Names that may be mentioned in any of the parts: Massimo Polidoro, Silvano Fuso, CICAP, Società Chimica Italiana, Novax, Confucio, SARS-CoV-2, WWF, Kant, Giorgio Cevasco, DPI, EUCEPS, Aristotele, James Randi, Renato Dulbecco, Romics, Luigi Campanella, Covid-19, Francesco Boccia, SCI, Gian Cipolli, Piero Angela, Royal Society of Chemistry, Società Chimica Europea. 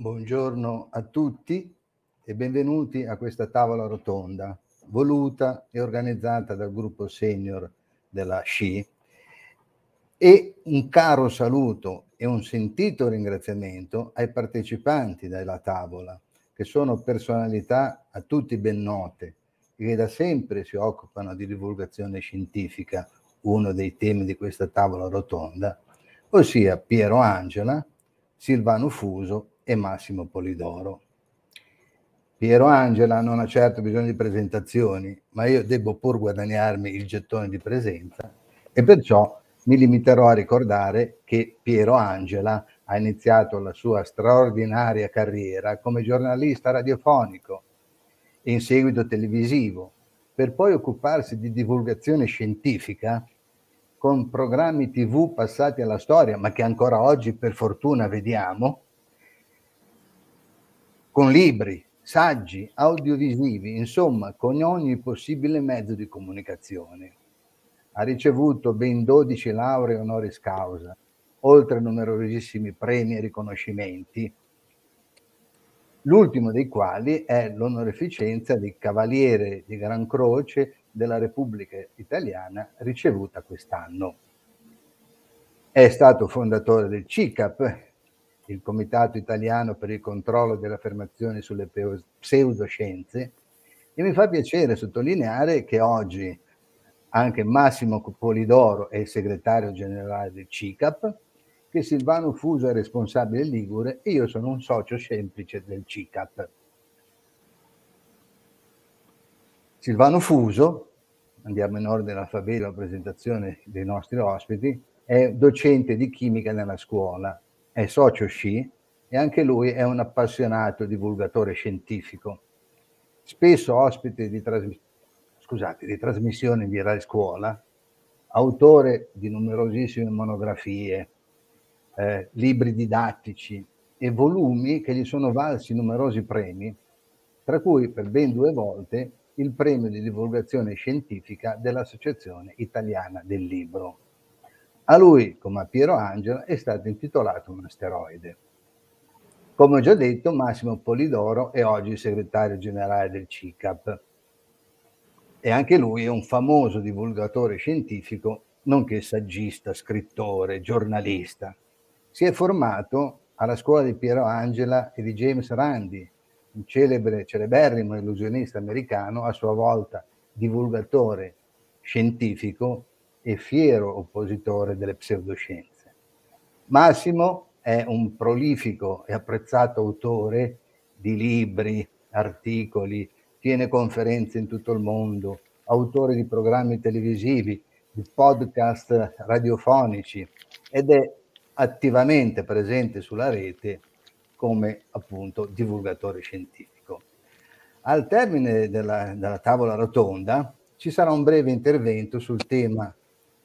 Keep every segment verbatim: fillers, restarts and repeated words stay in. Buongiorno a tutti e benvenuti a questa tavola rotonda voluta e organizzata dal gruppo senior della S C I, e un caro saluto e un sentito ringraziamento ai partecipanti della tavola, che sono personalità a tutti ben note e che da sempre si occupano di divulgazione scientifica, uno dei temi di questa tavola rotonda, ossia Piero Angela, Silvano Fuso e Massimo Polidoro. Piero Angela non ha certo bisogno di presentazioni, ma io devo pur guadagnarmi il gettone di presenza e perciò mi limiterò a ricordare che Piero Angela ha iniziato la sua straordinaria carriera come giornalista radiofonico e in seguito televisivo, per poi occuparsi di divulgazione scientifica con programmi tivù passati alla storia, ma che ancora oggi per fortuna vediamo, con libri, saggi, audiovisivi, insomma con ogni possibile mezzo di comunicazione. Ha ricevuto ben dodici lauree honoris causa, oltre a numerosissimi premi e riconoscimenti, l'ultimo dei quali è l'onoreficenza di Cavaliere di Gran Croce della Repubblica Italiana ricevuta quest'anno. È stato fondatore del C I C A P, il Comitato Italiano per il Controllo delle Affermazioni sulle Pseudoscienze, e mi fa piacere sottolineare che oggi anche Massimo Polidoro è il segretario generale del C I C A P, che Silvano Fuso è responsabile Ligure e io sono un socio semplice del C I C A P. Silvano Fuso, andiamo in ordine alfabetico alla presentazione dei nostri ospiti, è docente di chimica nella scuola, è socio S C I e anche lui è un appassionato divulgatore scientifico, spesso ospite di, trasmi scusate, di trasmissioni di Rai Scuola, autore di numerosissime monografie, eh, libri didattici e volumi che gli sono valsi numerosi premi, tra cui per ben due volte il premio di divulgazione scientifica dell'Associazione Italiana del Libro. A lui, come a Piero Angela, è stato intitolato un asteroide. Come ho già detto, Massimo Polidoro è oggi segretario generale del C I C A P e anche lui è un famoso divulgatore scientifico, nonché saggista, scrittore, giornalista. Si è formato alla scuola di Piero Angela e di James Randi, un celebre, celeberrimo illusionista americano, a sua volta divulgatore scientifico e fiero oppositore delle pseudoscienze. Massimo è un prolifico e apprezzato autore di libri, articoli, tiene conferenze in tutto il mondo, autore di programmi televisivi, di podcast radiofonici ed è attivamente presente sulla rete come appunto divulgatore scientifico. Al termine della, della tavola rotonda ci sarà un breve intervento sul tema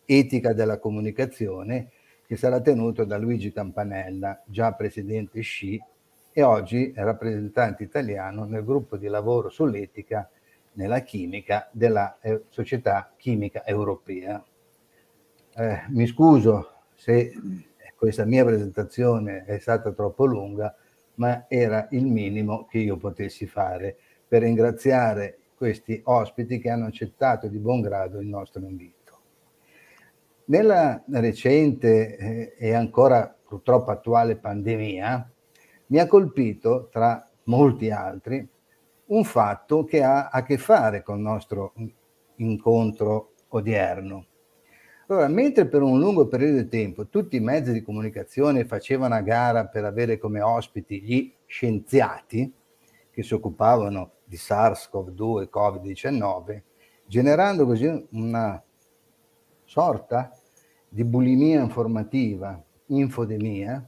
etica della comunicazione che sarà tenuto da Luigi Campanella, già presidente S C I e oggi rappresentante italiano nel gruppo di lavoro sull'etica nella chimica della Società Chimica Europea. Eh, mi scuso se questa mia presentazione è stata troppo lunga, ma era il minimo che io potessi fare per ringraziare questi ospiti che hanno accettato di buon grado il nostro invito. Nella recente eh, e ancora purtroppo attuale pandemia mi ha colpito, tra molti altri, un fatto che ha a che fare con il nostro incontro odierno. Allora, mentre per un lungo periodo di tempo tutti i mezzi di comunicazione facevano a gara per avere come ospiti gli scienziati che si occupavano di SARS CoV due e Covid diciannove, generando così una sorta di bulimia informativa, infodemia,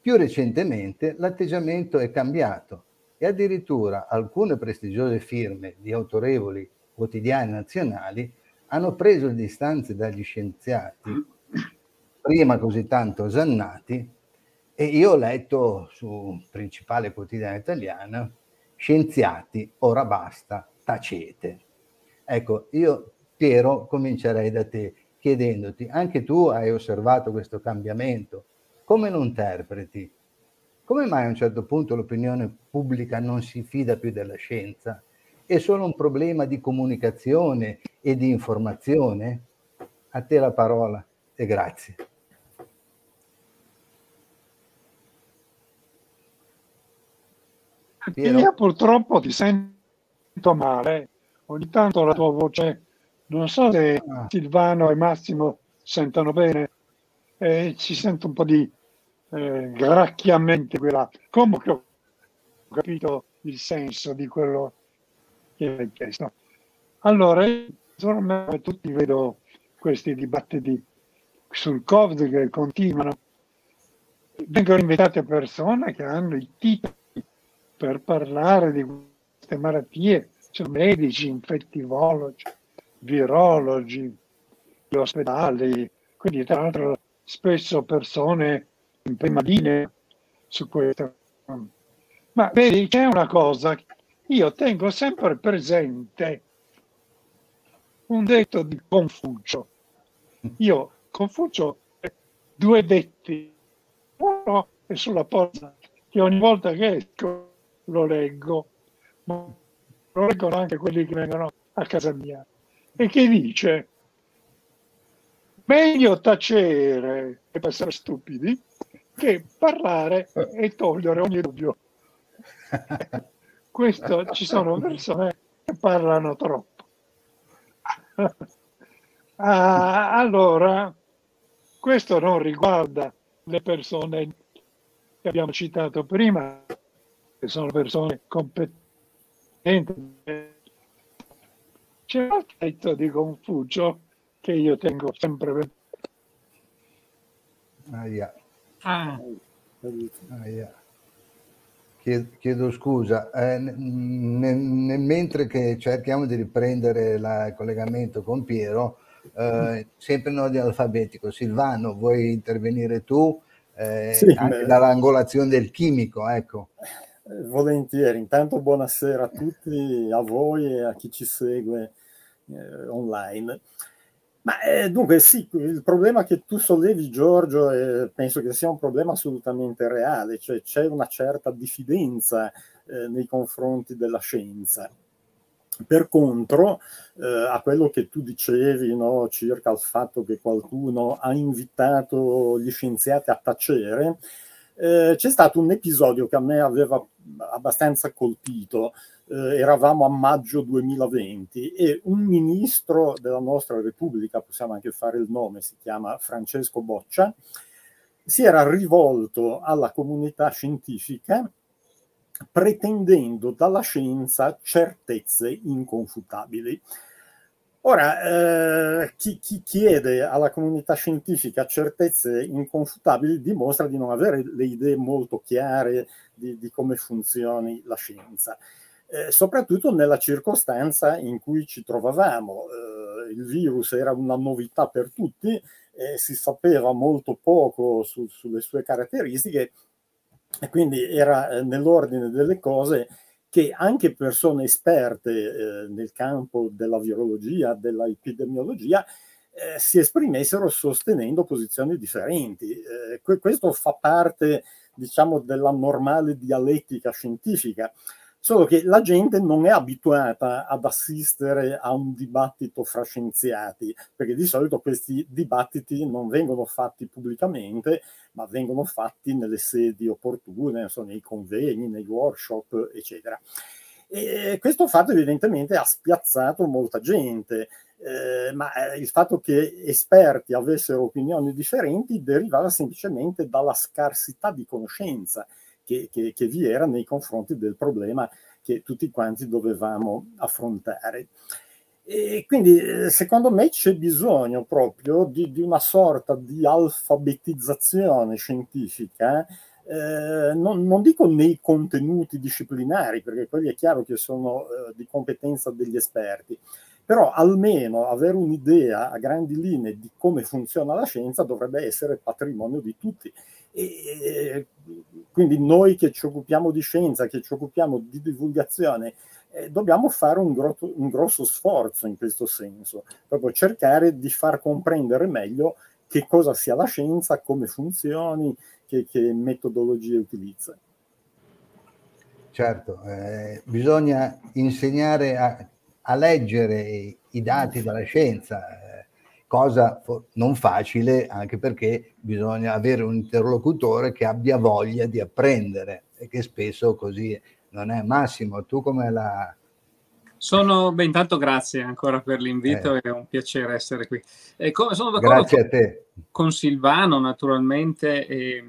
più recentemente l'atteggiamento è cambiato e addirittura alcune prestigiose firme di autorevoli quotidiani nazionali hanno preso le distanze dagli scienziati, prima così tanto osannati, e io ho letto su principale quotidiano italiano: scienziati, ora basta, tacete. Ecco, io Piero, comincerei da te chiedendoti, anche tu hai osservato questo cambiamento, come lo interpreti? come mai a un certo punto l'opinione pubblica non si fida più della scienza? È solo un problema di comunicazione e di informazione? A te la parola e grazie. Piero? Io purtroppo ti sento male, ogni tanto la tua voce, non so se Silvano e Massimo sentono bene, eh, ci sento un po' di eh, gracchiamenti quella. Comunque ho capito il senso di quello che hai chiesto. Allora, io tutti vedo questi dibattiti sul Covid che continuano, vengono invitate persone che hanno i titoli per parlare di queste malattie, cioè medici, infettivologi, virologi, gli ospedali, quindi tra l'altro spesso persone in prima linea su questo. Ma vedi, c'è una cosa, io tengo sempre presente un detto di Confucio. Io, Confucio, due detti, uno è sulla porta, che ogni volta che esco lo leggo, ma lo leggono anche quelli che vengono a casa mia, e che dice: meglio tacere e passare stupidi che parlare e togliere ogni dubbio. Questo, ci sono persone che parlano troppo. Ah, allora, questo non riguarda le persone che abbiamo citato prima, che sono persone competenti. C'è un altro detto di Confucio che io tengo sempre. Ah, yeah. Ah. Ah, yeah. Chiedo, chiedo scusa, eh, nel, nel, mentre che cerchiamo di riprendere la, il collegamento con Piero, eh, sempre in ordine alfabetico. Silvano, vuoi intervenire tu? Eh, sì, anche beh. Dall'angolazione del chimico, ecco. Volentieri, intanto buonasera a tutti, a voi e a chi ci segue eh, online. Ma eh, dunque sì, il problema che tu sollevi, Giorgio, eh, penso che sia un problema assolutamente reale, cioè c'è una certa diffidenza eh, nei confronti della scienza. Per contro, eh, a quello che tu dicevi, no, circa il fatto che qualcuno ha invitato gli scienziati a tacere, Eh, c'è stato un episodio che a me aveva abbastanza colpito, eh, eravamo a maggio duemilaventi e un ministro della nostra Repubblica, possiamo anche fare il nome, si chiama Francesco Boccia, si era rivolto alla comunità scientifica pretendendo dalla scienza certezze inconfutabili. Ora, eh, chi, chi chiede alla comunità scientifica certezze inconfutabili dimostra di non avere le idee molto chiare di, di come funzioni la scienza, eh, soprattutto nella circostanza in cui ci trovavamo. Eh, il virus era una novità per tutti, eh, si sapeva molto poco su, sulle sue caratteristiche, e quindi era eh, nell'ordine delle cose che anche persone esperte eh, nel campo della virologia, della epidemiologia, eh, si esprimessero sostenendo posizioni differenti. Eh, que questo fa parte, diciamo, della normale dialettica scientifica, solo che la gente non è abituata ad assistere a un dibattito fra scienziati, perché di solito questi dibattiti non vengono fatti pubblicamente, ma vengono fatti nelle sedi opportune, insomma, nei convegni, nei workshop, eccetera. E questo fatto evidentemente ha spiazzato molta gente, eh, ma il fatto che esperti avessero opinioni differenti derivava semplicemente dalla scarsità di conoscenza Che, che, che vi era nei confronti del problema che tutti quanti dovevamo affrontare. E quindi secondo me c'è bisogno proprio di, di una sorta di alfabetizzazione scientifica, eh, non, non dico nei contenuti disciplinari, perché quelli è chiaro che sono eh, di competenza degli esperti, però almeno avere un'idea a grandi linee di come funziona la scienza dovrebbe essere patrimonio di tutti. E quindi noi che ci occupiamo di scienza, che ci occupiamo di divulgazione, eh, dobbiamo fare un, grotto, un grosso sforzo in questo senso, proprio cercare di far comprendere meglio che cosa sia la scienza, come funzioni, che, che metodologie utilizza. Certo, eh, bisogna insegnare a, a leggere i dati della scienza, eh, cosa non facile, anche perché bisogna avere un interlocutore che abbia voglia di apprendere, e che spesso così non è. Massimo, tu come la... Sono, beh, intanto grazie ancora per l'invito, eh. È un piacere essere qui. E come, sono d'accordo grazie con, a te. Con Silvano, naturalmente, e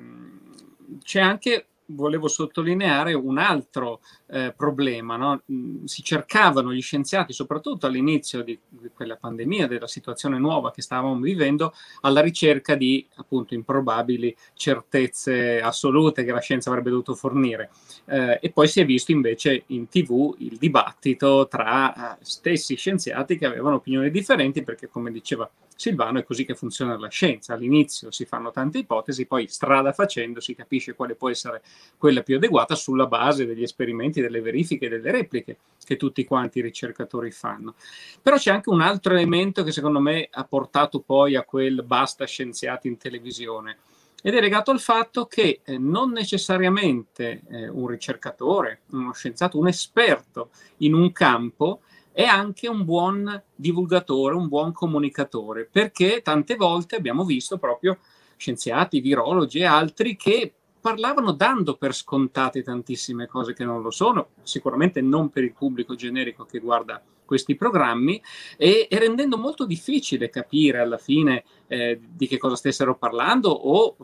c'è anche... volevo sottolineare un altro eh, problema, no? Si cercavano gli scienziati, soprattutto all'inizio di, di quella pandemia, della situazione nuova che stavamo vivendo, alla ricerca di, appunto, improbabili certezze assolute che la scienza avrebbe dovuto fornire. Eh, e poi si è visto invece in tivù il dibattito tra stessi scienziati che avevano opinioni differenti, perché, come diceva Silvano, è così che funziona la scienza. All'inizio si fanno tante ipotesi, poi strada facendo si capisce quale può essere quella più adeguata sulla base degli esperimenti, delle verifiche, delle repliche che tutti quanti i ricercatori fanno. Però c'è anche un altro elemento che secondo me ha portato poi a quel basta scienziati in televisione, ed è legato al fatto che eh, non necessariamente eh, un ricercatore, uno scienziato, un esperto in un campo è anche un buon divulgatore, un buon comunicatore, perché tante volte abbiamo visto proprio scienziati, virologi e altri che parlavano dando per scontate tantissime cose che non lo sono, sicuramente non per il pubblico generico che guarda questi programmi, e, e rendendo molto difficile capire alla fine eh, di che cosa stessero parlando, o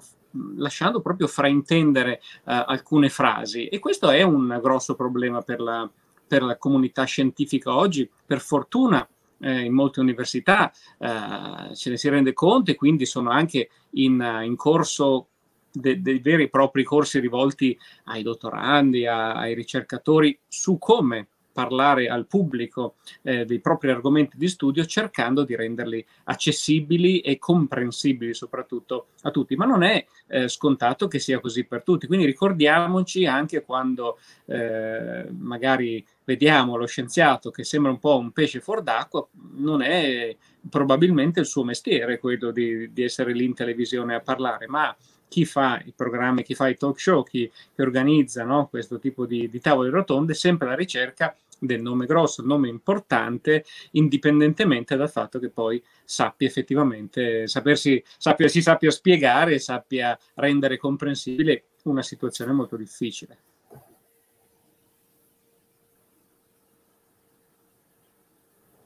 lasciando proprio fraintendere eh, alcune frasi. E questo è un grosso problema per la per la comunità scientifica oggi. Per fortuna eh, in molte università eh, ce ne si rende conto, e quindi sono anche in, in corso dei de veri e propri corsi rivolti ai dottorandi, a, ai ricercatori, su come parlare al pubblico eh, dei propri argomenti di studio, cercando di renderli accessibili e comprensibili soprattutto a tutti. Ma non è eh, scontato che sia così per tutti, quindi ricordiamoci anche quando eh, magari vediamo lo scienziato che sembra un po' un pesce fuor d'acqua, non è probabilmente il suo mestiere quello di, di essere lì in televisione a parlare, ma chi fa i programmi, chi fa i talk show, chi, chi organizza, no, questo tipo di, di tavole rotonde, sempre alla ricerca del nome grosso, del nome importante, indipendentemente dal fatto che poi sappia effettivamente, sapersi, sappia, si sappia spiegare, sappia rendere comprensibile una situazione molto difficile.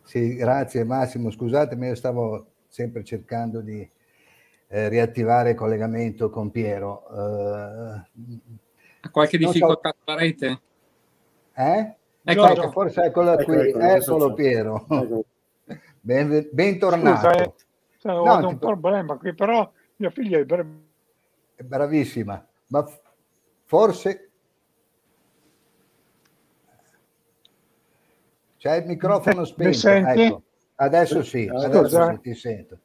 Sì, grazie Massimo, scusatemi, io stavo sempre cercando di eh, riattivare il collegamento con Piero. Ha eh, qualche difficoltà so... con la rete? Eh? Ecco, ecco, forse eccola ecco, qui, ecco, ecco, è solo so. Piero. Ecco. Ben, bentornato. Scusa, eh, cioè, ho no, avuto un po' problema qui, però mia figlia è, brav... è bravissima, ma forse c'è il microfono spento. Ecco. Adesso sì, adesso sì, ti sento.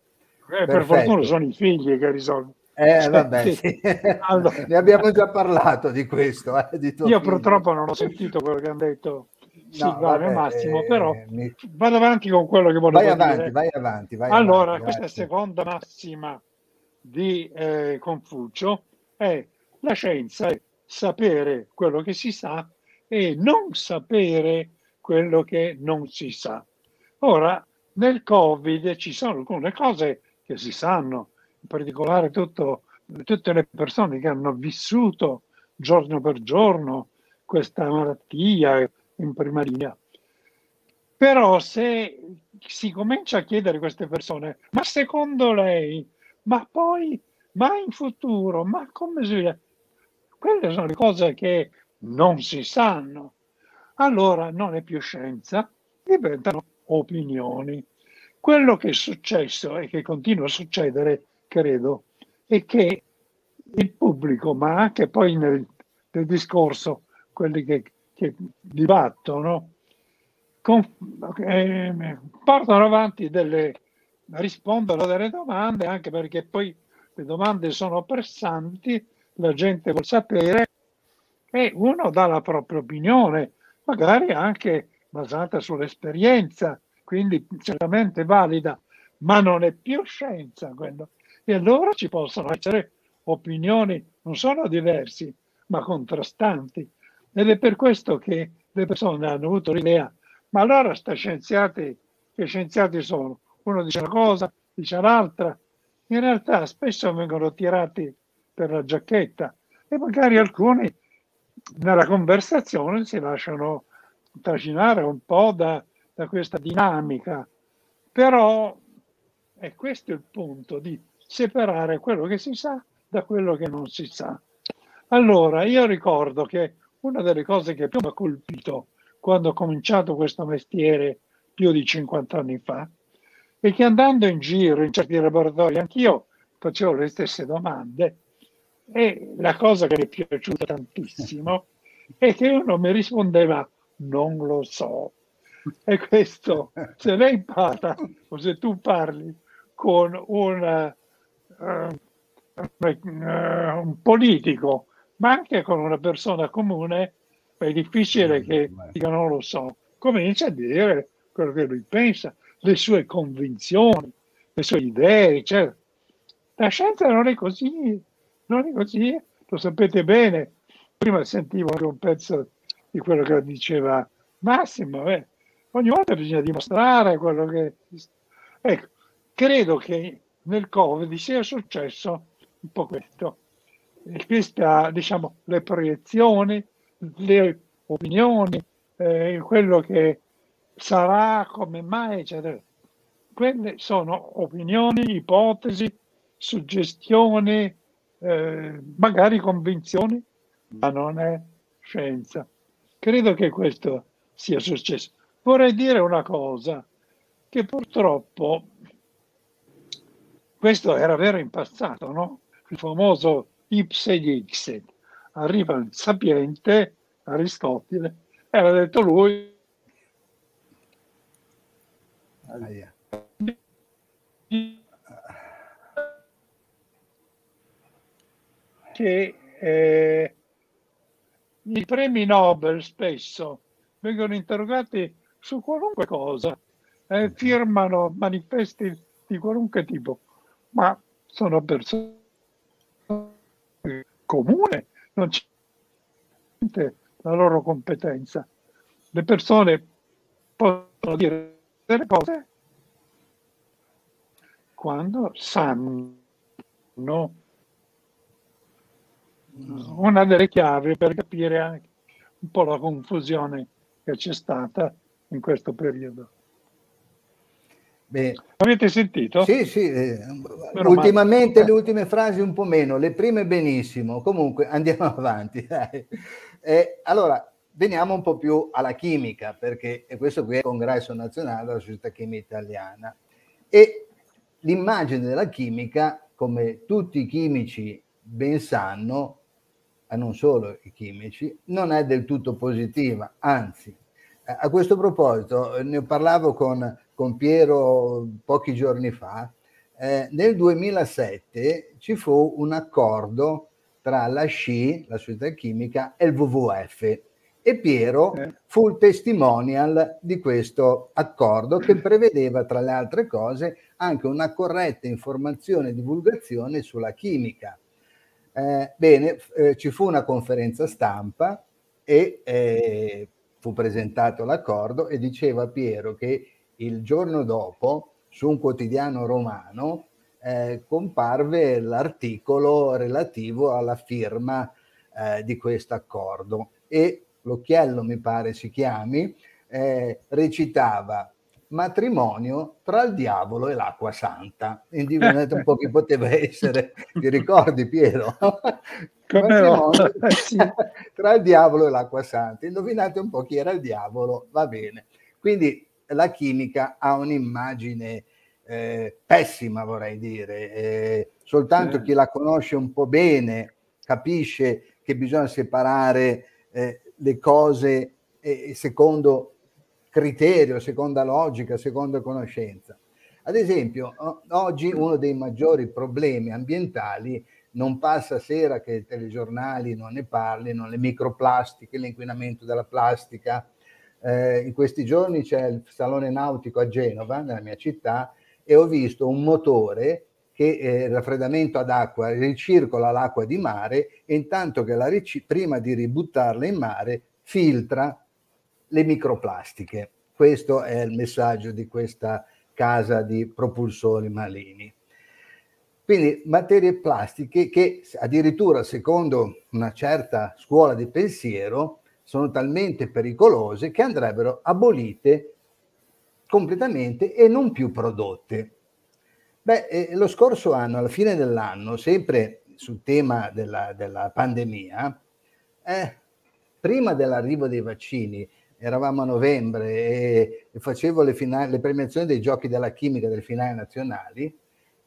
Eh, per fortuna sono i figli che risolvono. Eh, vabbè, sì. Allora, ne abbiamo già parlato di questo. Eh, di io purtroppo non ho sentito quello che hanno detto Silvano e Massimo, eh, però mi... vado avanti con quello che volevo vai avanti, dire. Vai avanti, vai allora, avanti. Allora, questa seconda massima di eh, Confucio è: la scienza è sapere quello che si sa e non sapere quello che non si sa. Ora, nel Covid ci sono alcune cose che si sanno, in particolare tutto, tutte le persone che hanno vissuto giorno per giorno questa malattia in prima linea. Però se si comincia a chiedere a queste persone, ma secondo lei, ma poi, ma in futuro, ma come si... quelle sono le cose che non si sanno. Allora non è più scienza, diventano opinioni. Quello che è successo e che continua a succedere, credo, è che il pubblico, ma anche poi nel, nel discorso, quelli che, che dibattono, con, eh, portano avanti delle, rispondono delle domande, anche perché poi le domande sono pressanti, la gente vuol sapere e uno dà la propria opinione, magari anche basata sull'esperienza, quindi certamente valida, ma non è più scienza quello. E allora ci possono essere opinioni non sono diversi, ma contrastanti. Ed è per questo che le persone hanno avuto l'idea, ma allora sta scienziati, che scienziati sono? Uno dice una cosa, dice l'altra. In realtà spesso vengono tirati per la giacchetta e magari alcuni nella conversazione si lasciano trascinare un po' da, da questa dinamica. Però è questo il punto, di separare quello che si sa da quello che non si sa. Allora, io ricordo che una delle cose che più mi ha colpito quando ho cominciato questo mestiere più di cinquanta anni fa è che, andando in giro in certi laboratori, anch'io facevo le stesse domande, e la cosa che mi è piaciuta tantissimo è che uno mi rispondeva non lo so. E questo, se lei parla o se tu parli con una, uh, un politico, ma anche con una persona comune, è difficile che dica non lo so. Comincia a dire quello che lui pensa, le sue convinzioni, le sue idee, eccetera. La scienza non è così, non è così, lo sapete bene. Prima sentivo anche un pezzo di quello che diceva Massimo, eh. Ogni volta bisogna dimostrare quello che... Ecco, credo che nel Covid sia successo un po' questo. E questa, diciamo, le proiezioni, le opinioni, eh, quello che sarà, come mai, eccetera. Quelle sono opinioni, ipotesi, suggestioni, eh, magari convinzioni, ma non è scienza. Credo che questo sia successo. Vorrei dire una cosa, che purtroppo, questo era vero in passato, no? Il famoso ipse dixit. Arriva il sapiente, Aristotele, e aveva detto lui... Ah, yeah. Che eh, i premi Nobel spesso vengono interrogati su qualunque cosa, eh, firmano manifesti di qualunque tipo, ma sono persone comune, non c'è la loro competenza. Le persone possono dire delle cose quando sanno. Una delle chiavi per capire anche un po' la confusione che c'è stata in questo periodo. Beh, avete sentito? Sì, sì, eh, ultimamente male. Le ultime frasi un po' meno, le prime benissimo, comunque andiamo avanti. Dai. Eh, allora, veniamo un po' più alla chimica, perché questo qui è il congresso nazionale della Società Chimica Italiana, e l'immagine della chimica, come tutti i chimici ben sanno, ma non solo i chimici, non è del tutto positiva, anzi. A questo proposito, ne parlavo con, con Piero pochi giorni fa, eh, nel duemilasette ci fu un accordo tra la S C I, la Società Chimica, e il W W F, e Piero fu il testimonial di questo accordo, che prevedeva, tra le altre cose, anche una corretta informazione e divulgazione sulla chimica. Eh, bene, eh, ci fu una conferenza stampa e... Eh, fu presentato l'accordo, e diceva Piero che il giorno dopo su un quotidiano romano eh, comparve l'articolo relativo alla firma eh, di questo accordo, e l'Occhiello, mi pare si chiami, eh, recitava matrimonio tra il diavolo e l'acqua santa. Indivinate un po' chi poteva essere, ti ricordi Piero? Matrimonio tra il diavolo e l'acqua santa. Indovinate un po' chi era il diavolo, va bene. Quindi la chimica ha un'immagine eh, pessima, vorrei dire. Eh, soltanto eh. chi la conosce un po' bene capisce che bisogna separare eh, le cose eh, secondo criterio, seconda logica, seconda conoscenza. Ad esempio, oggi uno dei maggiori problemi ambientali, non passa sera che i telegiornali non ne parlino, le microplastiche, l'inquinamento della plastica. Eh, in questi giorni c'è il Salone Nautico a Genova, nella mia città, e ho visto un motore che eh, il raffreddamento ad acqua ricircola l'acqua di mare e intanto che la ric- prima di ributtarla in mare filtra le microplastiche. Questo è il messaggio di questa casa di propulsori marini. Quindi materie plastiche che addirittura, secondo una certa scuola di pensiero, sono talmente pericolose che andrebbero abolite completamente e non più prodotte. Beh, eh, lo scorso anno, alla fine dell'anno, sempre sul tema della, della pandemia, eh, prima dell'arrivo dei vaccini, eravamo a novembre e, e facevo le, finali, le premiazioni dei giochi della chimica delle finali nazionali,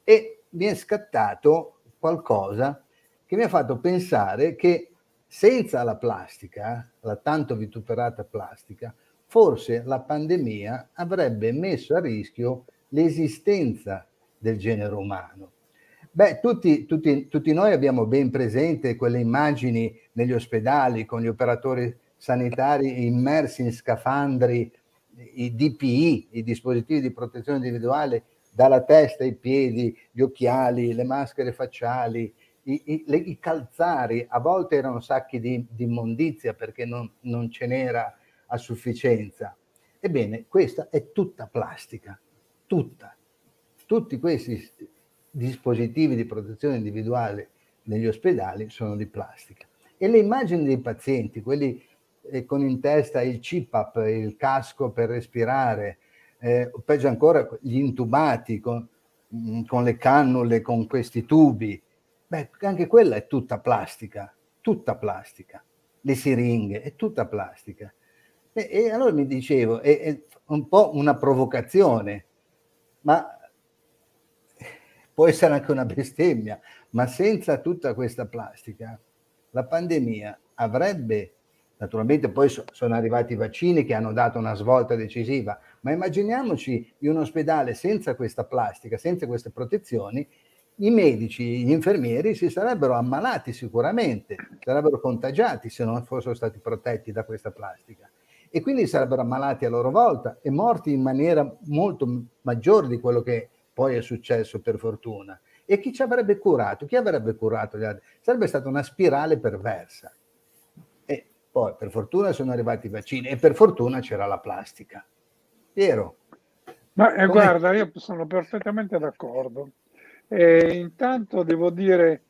e mi è scattato qualcosa che mi ha fatto pensare che senza la plastica, la tanto vituperata plastica, forse la pandemia avrebbe messo a rischio l'esistenza del genere umano. Beh, tutti, tutti, tutti noi abbiamo ben presente quelle immagini negli ospedali con gli operatori sanitari immersi in scafandri, i D P I, i dispositivi di protezione individuale, dalla testa ai piedi, gli occhiali, le maschere facciali, i, i, le, i calzari, a volte erano sacchi di, di immondizia perché non, non ce n'era a sufficienza. Ebbene, questa è tutta plastica, tutta. Tutti questi dispositivi di protezione individuale negli ospedali sono di plastica. E le immagini dei pazienti, quelli eh, con in testa il C I C A P, il casco per respirare, eh, o peggio ancora gli intubati con, mh, con le cannule, con questi tubi, beh, anche quella è tutta plastica, tutta plastica. Le siringhe, è tutta plastica. E, e allora mi dicevo, è, è un po' una provocazione, ma può essere anche una bestemmia, ma senza tutta questa plastica la pandemia avrebbe, naturalmente poi so, sono arrivati i vaccini che hanno dato una svolta decisiva, ma immaginiamoci in un ospedale senza questa plastica, senza queste protezioni, i medici, gli infermieri si sarebbero ammalati sicuramente, sarebbero contagiati se non fossero stati protetti da questa plastica e quindi sarebbero ammalati a loro volta e morti in maniera molto maggiore di quello che poi è successo, per fortuna. E chi ci avrebbe curato? Chi avrebbe curato gli altri? Sarebbe stata una spirale perversa. E poi, per fortuna, sono arrivati i vaccini e per fortuna c'era la plastica. Piero? Ma eh, guarda, io sono perfettamente d'accordo. E intanto devo dire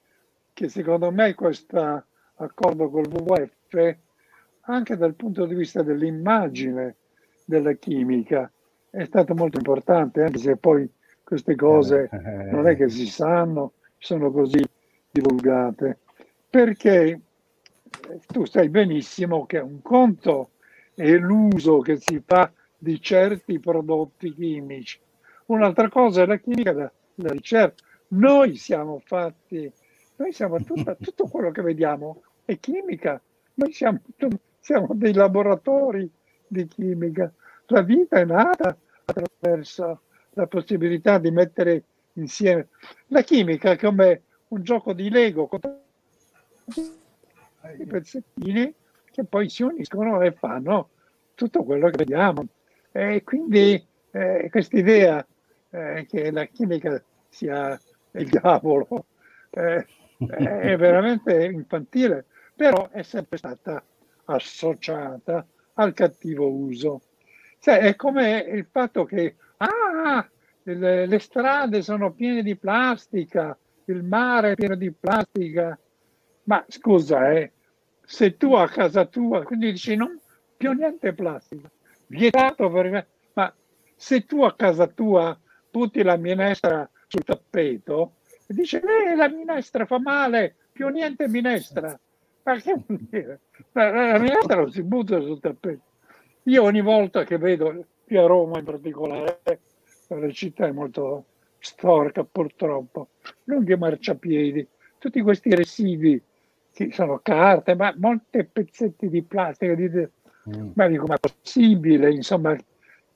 che secondo me questo accordo col W W F, anche dal punto di vista dell'immagine della chimica, è stato molto importante, anche se poi queste cose non è che si sanno, sono così divulgate, perché tu sai benissimo che un conto è l'uso che si fa di certi prodotti chimici, un'altra cosa è la chimica da, la ricerca. Noi siamo fatti, noi siamo tutta, tutto quello che vediamo è chimica, noi siamo, siamo dei laboratori di chimica, la vita è nata attraverso la possibilità di mettere insieme la chimica come un gioco di Lego con i pezzettini che poi si uniscono e fanno tutto quello che vediamo. E quindi eh, quest'idea eh, che la chimica sia il diavolo eh, è veramente infantile, però è sempre stata associata al cattivo uso. Cioè, è come il fatto che ah, le, le strade sono piene di plastica, il mare è pieno di plastica. Ma scusa, eh, se tu a casa tua, quindi dici non più niente plastica, vietato per... Ma se tu a casa tua butti la minestra sul tappeto e dici eh, la minestra fa male, più niente minestra. Ma che vuol dire? La, la minestra non si butta sul tappeto. Io ogni volta che vedo... a Roma in particolare, la città è molto storica purtroppo, lunghi marciapiedi, tutti questi residui che sono carte, ma molti pezzetti di plastica, di... Mm. Ma dico, ma è possibile insomma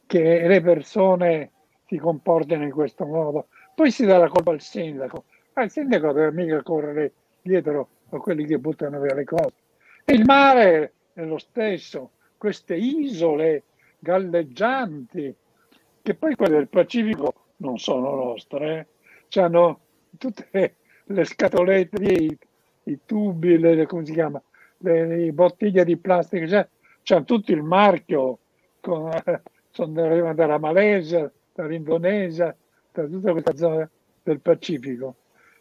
che le persone si comportino in questo modo? Poi si dà la colpa al sindaco, ma il sindaco deve mica correre dietro a quelli che buttano via le cose. E il mare è lo stesso, queste isole galleggianti, che poi quelle del Pacifico non sono nostre, eh? C'hanno tutte le scatolette, i, i tubi, le, come si chiama, le, le bottiglie di plastica, cioè, c'è tutto il marchio, con, sono arrivati dalla Malesia, dall'Indonesia, da tutta questa zona del Pacifico.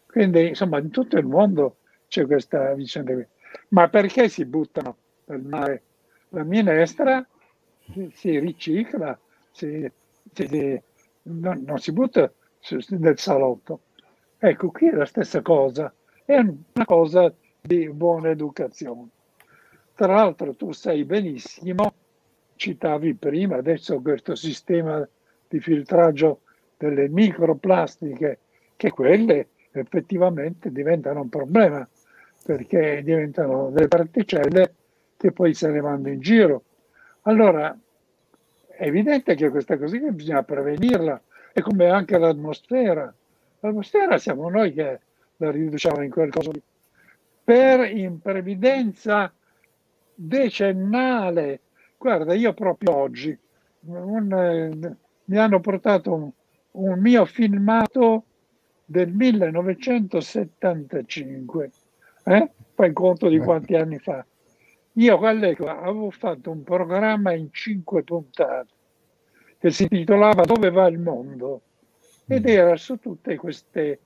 Quindi insomma in tutto il mondo c'è questa vicenda qui. Ma perché si buttano nel mare? La minestra si, si ricicla, si, si, non, non si butta su, nel salotto. Ecco, qui è la stessa cosa, è una cosa di buona educazione. Tra l'altro tu sai benissimo, citavi prima, adesso questo sistema di filtraggio delle microplastiche, che quelle effettivamente diventano un problema, perché diventano delle particelle che poi se ne vanno in giro. Allora è evidente che questa cosa che bisogna prevenirla, è come anche l'atmosfera. L'atmosfera siamo noi che la riduciamo in qualcosa di... per imprevidenza decennale. Guarda, io proprio oggi un, eh, mi hanno portato un, un mio filmato del millenovecentosettantacinque, eh? Fai conto di quanti anni fa. Io all'epoca avevo fatto un programma in cinque puntate che si intitolava Dove va il mondo, ed era su tutte queste,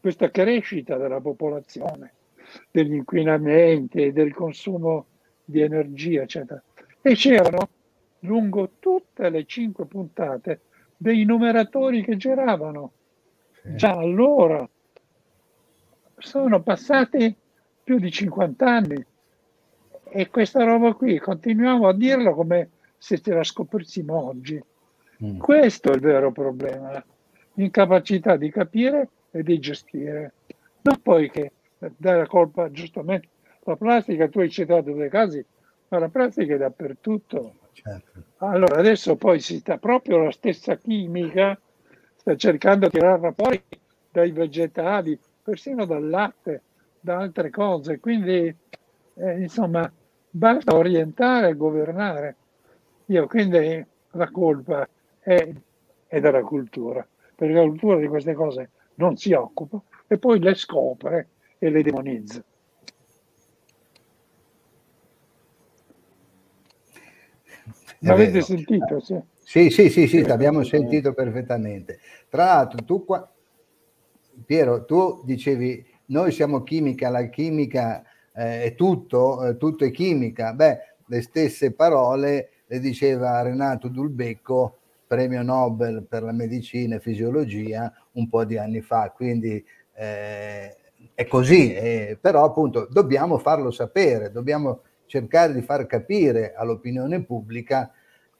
questa crescita della popolazione, degli inquinamenti, del consumo di energia, eccetera. E c'erano lungo tutte le cinque puntate dei numeratori che giravano. Sì. Già allora sono passati più di cinquanta anni e questa roba qui continuiamo a dirla come se ce la scoprissimo oggi. Mm. Questo è il vero problema, l'incapacità di capire e di gestire. Non poi che dare la colpa giustamente alla plastica, tu hai citato dei casi, ma la plastica è dappertutto. Certo. Allora adesso poi si sta proprio la stessa chimica sta cercando di tirarla fuori dai vegetali, persino dal latte, da altre cose. Quindi eh, insomma basta orientare e governare. Io quindi la colpa è, è della cultura, perché la cultura di queste cose non si occupa e poi le scopre e le demonizza. L'avete sentito? Sì, sì, sì, sì, sì, ti abbiamo sentito perfettamente. Tra l'altro, tu qua, Piero, tu dicevi, noi siamo chimica, la chimica eh, è tutto, eh, tutto è chimica. Beh, le stesse parole le diceva Renato Dulbecco, premio Nobel per la medicina e fisiologia, un po' di anni fa, quindi eh, è così, eh, però appunto dobbiamo farlo sapere, dobbiamo cercare di far capire all'opinione pubblica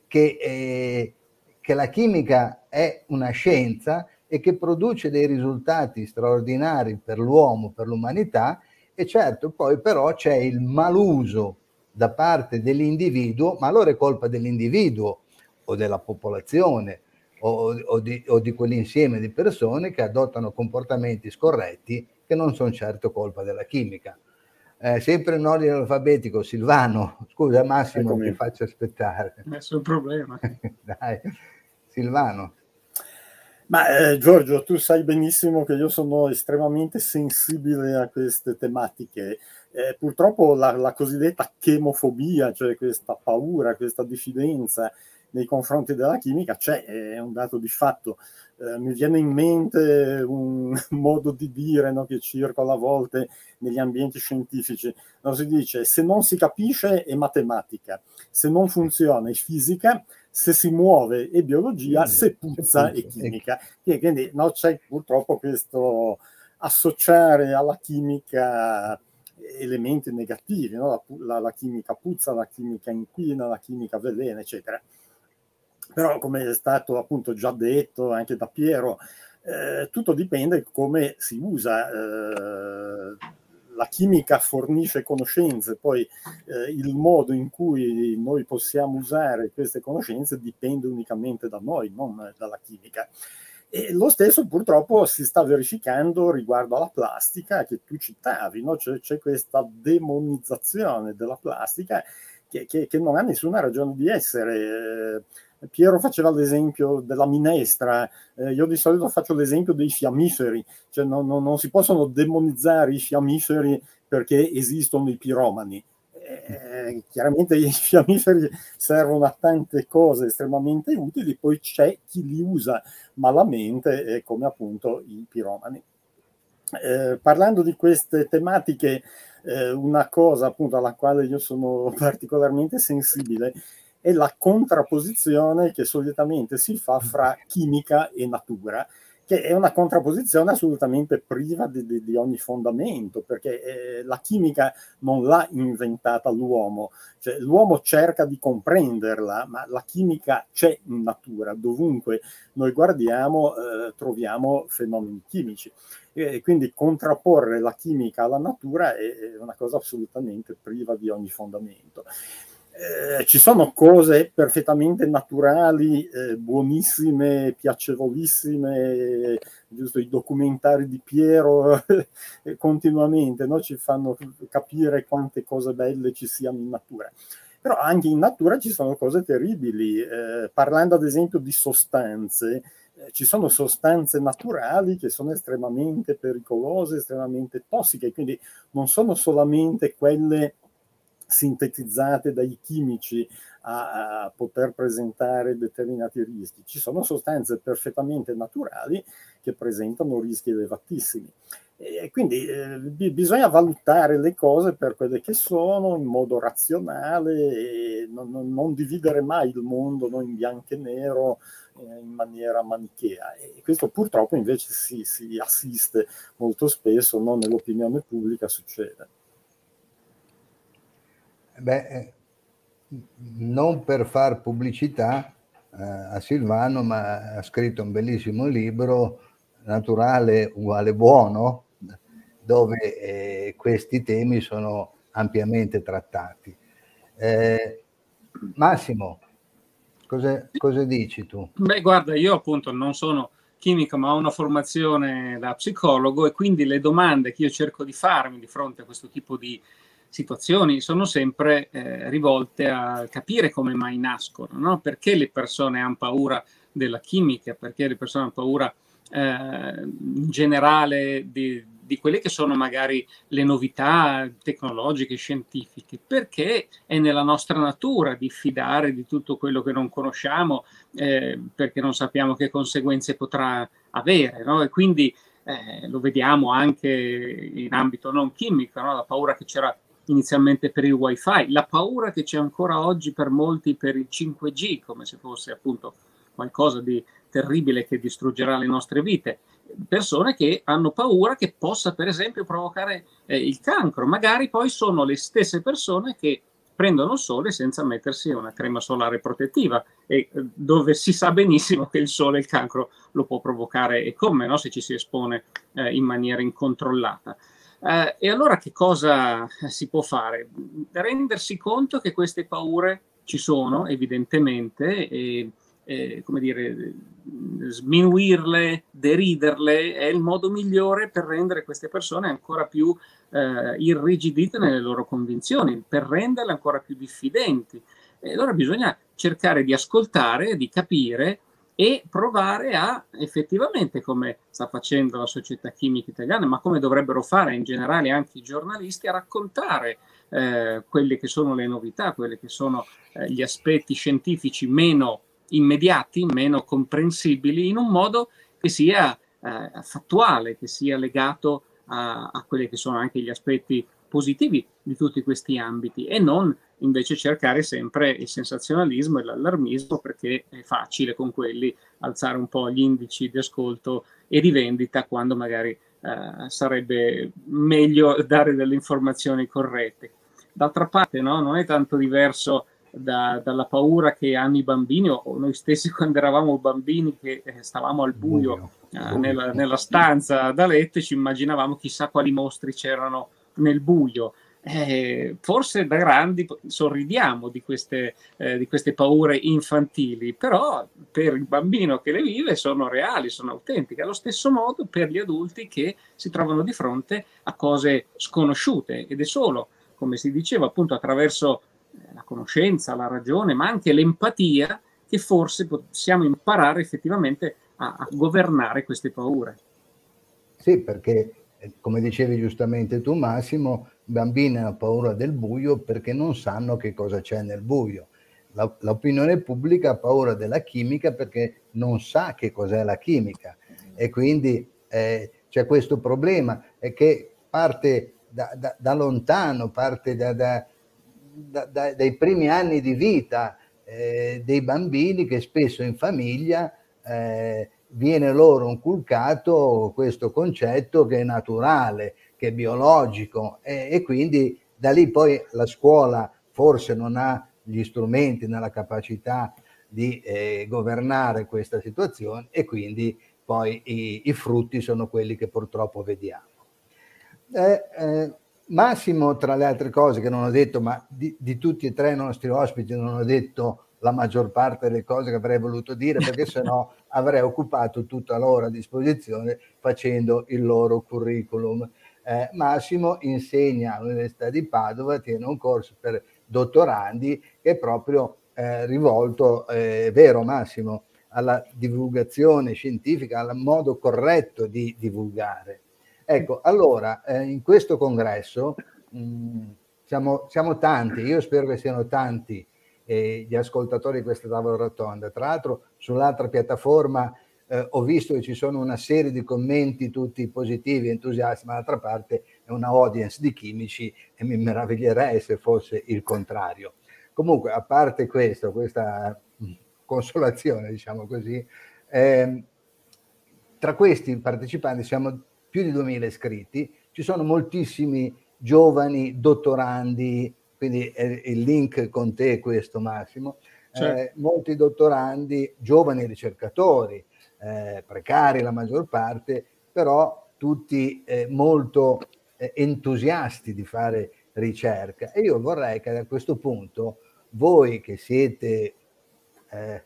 che, eh, che la chimica è una scienza e che produce dei risultati straordinari per l'uomo, per l'umanità, e certo poi però c'è il maluso da parte dell'individuo, ma allora è colpa dell'individuo o della popolazione o, o, di, o di quell'insieme di persone che adottano comportamenti scorretti che non sono certo colpa della chimica. Eh, sempre in ordine alfabetico, Silvano, scusa Massimo, ti faccio aspettare. Nessun problema. Dai, Silvano. Ma eh, Giorgio, tu sai benissimo che io sono estremamente sensibile a queste tematiche. Eh, purtroppo la, la cosiddetta chemofobia, cioè questa paura, questa diffidenza nei confronti della chimica, c'è, è un dato di fatto. Eh, mi viene in mente un modo di dire, no, che circola a volte negli ambienti scientifici, no, si dice se non si capisce è matematica, se non funziona è fisica, se si muove è biologia, se puzza è chimica. E quindi no, c'è purtroppo questo associare alla chimica elementi negativi, no? la, la, la chimica puzza, la chimica inquina, la chimica velena, eccetera. Però, come è stato appunto già detto anche da Piero, eh, tutto dipende come si usa. Eh, la chimica fornisce conoscenze, poi eh, il modo in cui noi possiamo usare queste conoscenze dipende unicamente da noi, non dalla chimica. E lo stesso purtroppo si sta verificando riguardo alla plastica che tu citavi, no? C'è questa demonizzazione della plastica che, che, che non ha nessuna ragione di essere. Eh, Piero faceva l'esempio della minestra, eh, io di solito faccio l'esempio dei fiammiferi, cioè no, no, non si possono demonizzare i fiammiferi perché esistono i piromani. Eh, chiaramente i fiammiferi servono a tante cose estremamente utili, poi c'è chi li usa malamente, eh, come appunto i piromani. Eh, parlando di queste tematiche, eh, una cosa appunto alla quale io sono particolarmente sensibile è la contrapposizione che solitamente si fa fra chimica e natura, che è una contrapposizione assolutamente priva di, di, di ogni fondamento, perché eh, la chimica non l'ha inventata l'uomo, cioè, l'uomo cerca di comprenderla, ma la chimica c'è in natura, dovunque noi guardiamo eh, troviamo fenomeni chimici, e quindi contrapporre la chimica alla natura è, è una cosa assolutamente priva di ogni fondamento. Eh, ci sono cose perfettamente naturali, eh, buonissime, piacevolissime, giusto, i documentari di Piero eh, continuamente, no? Ci fanno capire quante cose belle ci siano in natura. Però anche in natura ci sono cose terribili, eh, parlando ad esempio di sostanze, eh, ci sono sostanze naturali che sono estremamente pericolose, estremamente tossiche, quindi non sono solamente quelle sintetizzate dai chimici a, a poter presentare determinati rischi. Ci sono sostanze perfettamente naturali che presentano rischi elevatissimi. E quindi eh, bi- bisogna valutare le cose per quelle che sono, in modo razionale, e non, non, non dividere mai il mondo, no, in bianco e nero, eh, in maniera manichea. E questo purtroppo invece si, si assiste molto spesso, no? Nell'opinione pubblica succede. Beh, non per far pubblicità eh, a Silvano, ma ha scritto un bellissimo libro, Naturale uguale buono, dove eh, questi temi sono ampiamente trattati. Eh, Massimo, cosa, cosa dici tu? Beh, guarda, io appunto non sono chimico, ma ho una formazione da psicologo, e quindi le domande che io cerco di farmi di fronte a questo tipo di situazioni sono sempre eh, rivolte a capire come mai nascono, no? Perché le persone hanno paura della chimica, perché le persone hanno paura eh, in generale di, di quelle che sono magari le novità tecnologiche, scientifiche, perché è nella nostra natura diffidare di tutto quello che non conosciamo, eh, perché non sappiamo che conseguenze potrà avere, no? E quindi eh, lo vediamo anche in ambito non chimico, no? La paura che c'era inizialmente per il wifi, la paura che c'è ancora oggi per molti per il cinque G, come se fosse appunto qualcosa di terribile che distruggerà le nostre vite. Persone che hanno paura che possa per esempio provocare eh, il cancro, magari poi sono le stesse persone che prendono il sole senza mettersi una crema solare protettiva, e dove si sa benissimo che il sole il cancro lo può provocare, e come, no? Se ci si espone eh, in maniera incontrollata. Uh, e allora che cosa si può fare? Rendersi conto che queste paure ci sono evidentemente, e, e come dire, sminuirle, deriderle è il modo migliore per rendere queste persone ancora più uh, irrigidite nelle loro convinzioni, per renderle ancora più diffidenti. E allora bisogna cercare di ascoltare, di capire, e provare a, effettivamente, come sta facendo la Società Chimica Italiana, ma come dovrebbero fare in generale anche i giornalisti, a raccontare eh, quelle che sono le novità, quelle che sono eh, gli aspetti scientifici meno immediati, meno comprensibili, in un modo che sia eh, fattuale, che sia legato a, a quelli che sono anche gli aspetti positivi di tutti questi ambiti, e non invece cercare sempre il sensazionalismo e l'allarmismo, perché è facile con quelli alzare un po' gli indici di ascolto e di vendita, quando magari eh, sarebbe meglio dare delle informazioni corrette. D'altra parte, no? Non è tanto diverso da, dalla paura che hanno i bambini, o noi stessi quando eravamo bambini, che stavamo al buio, buio, eh, buio. Nella, nella stanza da letto, e ci immaginavamo chissà quali mostri c'erano nel buio. Eh, forse da grandi sorridiamo di queste, eh, di queste paure infantili, però per il bambino che le vive sono reali, sono autentiche. Allo stesso modo per gli adulti che si trovano di fronte a cose sconosciute, ed è solo, come si diceva appunto, attraverso la conoscenza, la ragione, ma anche l'empatia, che forse possiamo imparare effettivamente a, a governare queste paure. Sì, perché come dicevi giustamente tu, Massimo, i bambini hanno paura del buio perché non sanno che cosa c'è nel buio. L'opinione pubblica ha paura della chimica perché non sa che cos'è la chimica, e quindi eh, c'è questo problema che parte da, da, da lontano, parte da, da, da, da, dai primi anni di vita eh, dei bambini, che spesso in famiglia eh, viene loro inculcato questo concetto che è naturale, che è biologico, e, e quindi da lì poi la scuola forse non ha gli strumenti, nella capacità di eh, governare questa situazione, e quindi poi i, i frutti sono quelli che purtroppo vediamo. Eh, eh, Massimo, tra le altre cose che non ho detto, ma di, di tutti e tre i nostri ospiti non ho detto la maggior parte delle cose che avrei voluto dire, perché sennò avrei occupato tutta l'ora a disposizione facendo il loro curriculum. Eh, Massimo insegna all'Università di Padova, tiene un corso per dottorandi che è proprio eh, rivolto, eh, vero Massimo, alla divulgazione scientifica, al modo corretto di divulgare. Ecco, allora, eh, in questo congresso mh, siamo, siamo tanti, io spero che siano tanti eh, gli ascoltatori di questa tavola rotonda. Tra l'altro sull'altra piattaforma eh, ho visto che ci sono una serie di commenti tutti positivi, entusiasti, ma d'altra parte è una audience di chimici e mi meraviglierei se fosse il contrario. Comunque, a parte questo, questa consolazione, diciamo così, eh, tra questi partecipanti siamo più di duemila iscritti, ci sono moltissimi giovani dottorandi, quindi eh, il link con te è questo, Massimo, certo. eh, molti dottorandi, giovani ricercatori, eh, precari la maggior parte, però tutti eh, molto eh, entusiasti di fare ricerca, e io vorrei che a questo punto voi che siete eh,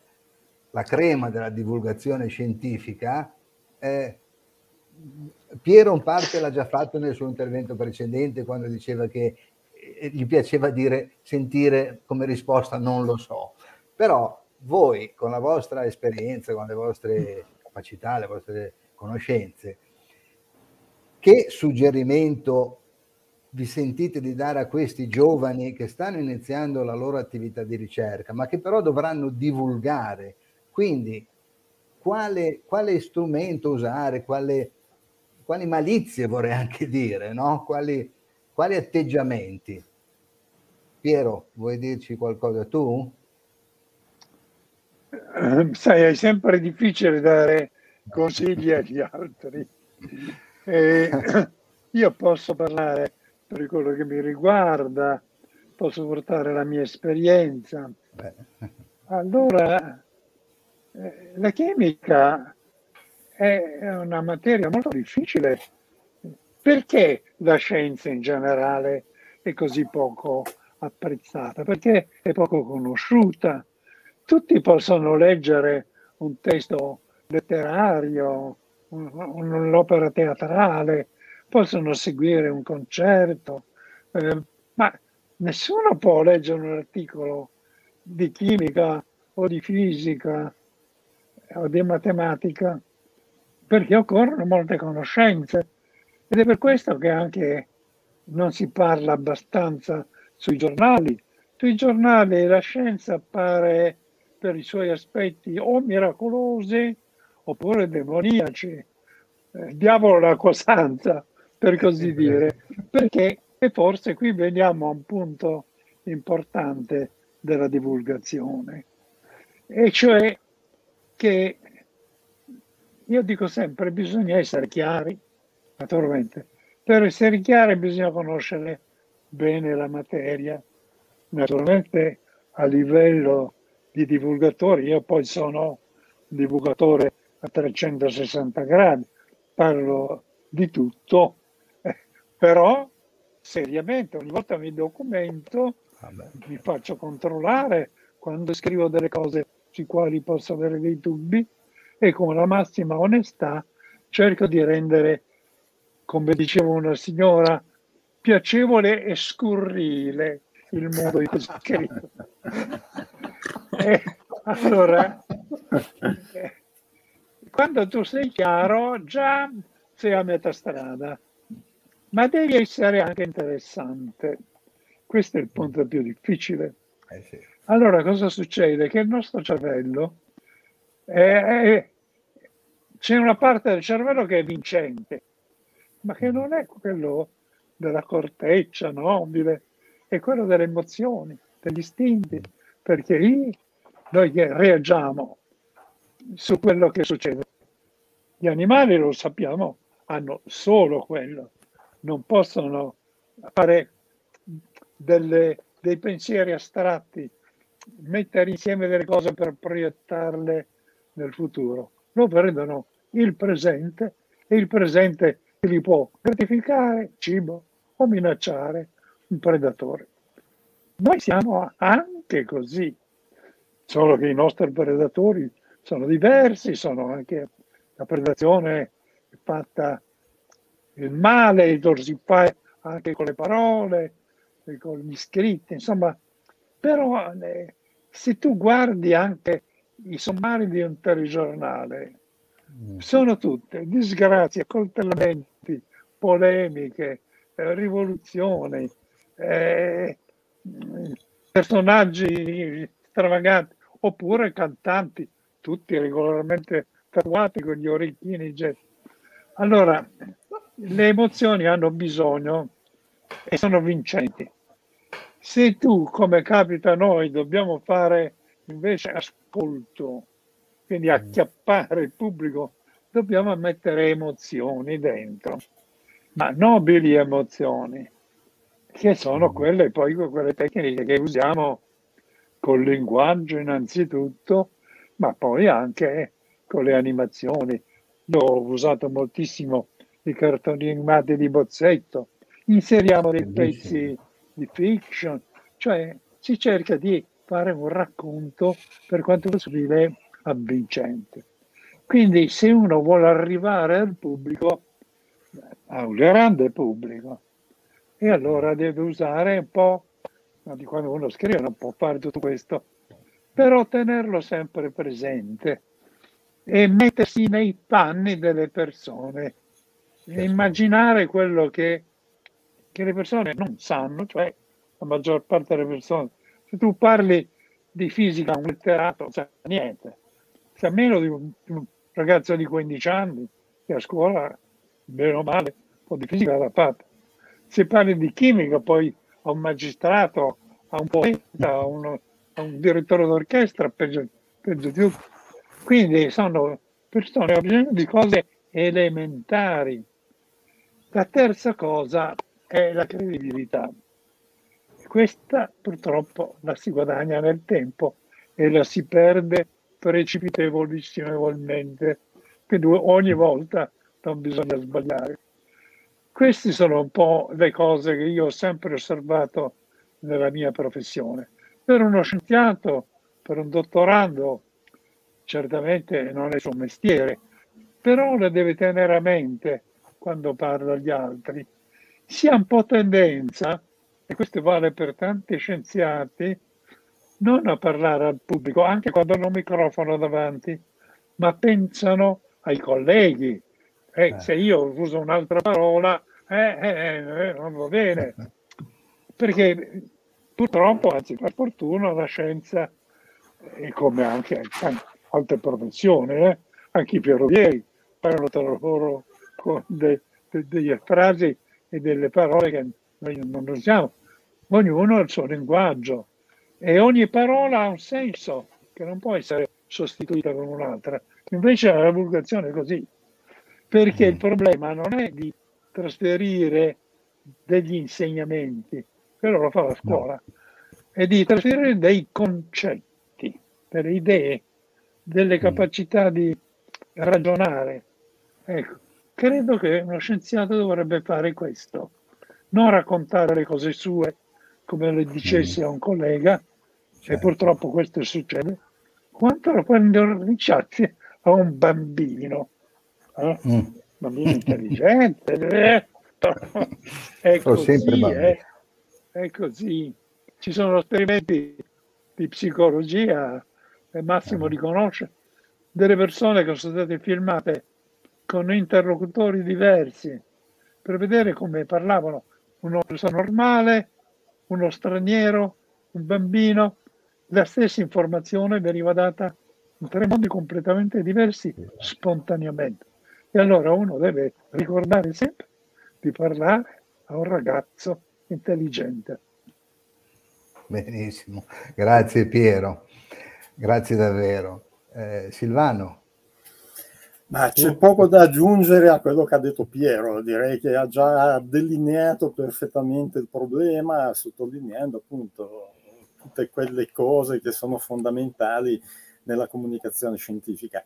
la crema della divulgazione scientifica, eh, Piero in parte l'ha già fatto nel suo intervento precedente quando diceva che gli piaceva dire, sentire come risposta non lo so, però voi con la vostra esperienza, con le vostre capacità, le vostre conoscenze, che suggerimento vi sentite di dare a questi giovani che stanno iniziando la loro attività di ricerca ma che però dovranno divulgare? Quindi quale, quale strumento usare, quale Quali malizie, vorrei anche dire, no? Quali, quali atteggiamenti? Piero, vuoi dirci qualcosa tu? Eh, sai, è sempre difficile dare consigli agli altri. Eh, io posso parlare per quello che mi riguarda, posso portare la mia esperienza. Allora, eh, la chimica è una materia molto difficile. Perché la scienza in generale è così poco apprezzata? Perché è poco conosciuta. Tutti possono leggere un testo letterario, un'opera teatrale, possono seguire un concerto, eh, ma nessuno può leggere un articolo di chimica o di fisica o di matematica, perché occorrono molte conoscenze, ed è per questo che anche non si parla abbastanza sui giornali. Sui giornali la scienza appare per i suoi aspetti o miracolosi oppure demoniaci, eh, diavolo la costanza, per così dire, perché e forse qui veniamo a un punto importante della divulgazione, e cioè che io dico sempre, bisogna essere chiari, naturalmente. Per essere chiari bisogna conoscere bene la materia. Naturalmente a livello di divulgatori, io poi sono un divulgatore a trecentosessanta gradi, parlo di tutto, però seriamente ogni volta mi documento, Vabbè. mi faccio controllare quando scrivo delle cose sui quali posso avere dei dubbi, e con la massima onestà cerco di rendere, come diceva una signora, piacevole e scurrile il modo di così scritto. E allora, quando tu sei chiaro, già sei a metà strada, ma devi essere anche interessante. Questo è il punto più difficile. Eh sì. Allora, cosa succede? Che il nostro cervello, c'è una parte del cervello che è vincente, ma che non è quello della corteccia nobile, è quello delle emozioni, degli istinti, perché lì noi reagiamo su quello che succede. Gli animali, lo sappiamo, hanno solo quello, non possono fare delle, dei pensieri astratti, mettere insieme delle cose per proiettarle nel futuro. Lo prendono il presente e il presente li può gratificare, cibo, o minacciare un predatore. Noi siamo anche così, solo che i nostri predatori sono diversi, sono anche la predazione fatta il male, il dorsifare anche con le parole, con gli scritti, insomma. Però eh, se tu guardi anche i sommari di un telegiornale, mm. sono tutte disgrazie, coltellamenti, polemiche, eh, rivoluzioni, eh, personaggi stravaganti, oppure cantanti, tutti regolarmente tatuati con gli orecchini getti. Allora, le emozioni hanno bisogno e sono vincenti. Se tu, come capita a noi, dobbiamo fare invece ascolto, quindi acchiappare il pubblico, dobbiamo mettere emozioni dentro, ma nobili emozioni, che sono quelle poi quelle tecniche che usiamo col linguaggio innanzitutto, ma poi anche con le animazioni. Io ho usato moltissimo i cartoni animati di Bozzetto, inseriamo dei pezzi di fiction, cioè si cerca di fare un racconto per quanto possibile avvincente. Quindi se uno vuole arrivare al pubblico, a un grande pubblico, e allora deve usare un po', di quando uno scrive non può fare tutto questo, però tenerlo sempre presente e mettersi nei panni delle persone, e immaginare quello che, che le persone non sanno, cioè la maggior parte delle persone. Se tu parli di fisica a un letterato, non sa niente, sa meno di un, di un ragazzo di quindici anni che a scuola, bene o male, un po' di fisica l'ha fatta. Se parli di chimica, poi a un magistrato, a un poeta, a, uno, a un direttore d'orchestra, peggio, peggio di tutto. Quindi sono persone che hanno bisogno di cose elementari. La terza cosa è la credibilità. Questa purtroppo la si guadagna nel tempo e la si perde precipitevolissimamente, quindi ogni volta non bisogna sbagliare. Queste sono un po' le cose che io ho sempre osservato nella mia professione. Per uno scienziato, per un dottorando, certamente non è il suo mestiere, però la deve tenere a mente quando parla agli altri. Si ha un po' tendenza, e questo vale per tanti scienziati, non a parlare al pubblico, anche quando hanno un microfono davanti, ma pensano ai colleghi. Eh, eh. Se io uso un'altra parola, eh, eh, eh, non va bene. Perché purtroppo, anzi per fortuna, la scienza, e come anche altre professioni, eh, anche i ferrovieri parlano tra loro con delle de, de frasi e delle parole che noi non usiamo. Ognuno ha il suo linguaggio e ogni parola ha un senso che non può essere sostituita con un'altra. Invece la divulgazione è così, perché il problema non è di trasferire degli insegnamenti, quello lo fa la scuola, è di trasferire dei concetti, delle idee, delle capacità di ragionare. Ecco, credo che uno scienziato dovrebbe fare questo. Non raccontare le cose sue come le dicessi a un collega, certo. E purtroppo questo succede, quanto lo prendono ricciazzi a un bambino, eh? mm. bambino intelligente, eh? Però è così, è così. Ci sono esperimenti di psicologia, e Massimo li conosce, delle persone che sono state filmate con interlocutori diversi per vedere come parlavano una persona normale, uno straniero, un bambino. La stessa informazione veniva data in tre modi completamente diversi spontaneamente. E allora uno deve ricordare sempre di parlare a un ragazzo intelligente. Benissimo, grazie Piero, grazie davvero. Eh, Silvano? Ma c'è poco da aggiungere a quello che ha detto Piero, direi che ha già delineato perfettamente il problema, sottolineando appunto tutte quelle cose che sono fondamentali nella comunicazione scientifica.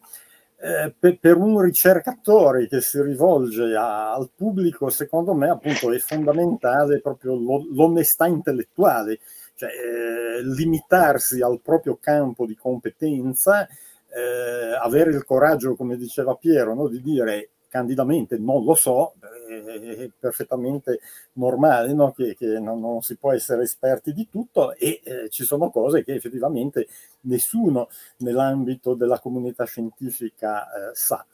Eh, per, per un ricercatore che si rivolge a, al pubblico, secondo me appunto è fondamentale proprio l'onestà intellettuale, cioè eh, limitarsi al proprio campo di competenza, eh, avere il coraggio, come diceva Piero, no, di dire candidamente non lo so, eh, è perfettamente normale, no, che, che non, non si può essere esperti di tutto, e eh, ci sono cose che effettivamente nessuno nell'ambito della comunità scientifica eh, sa.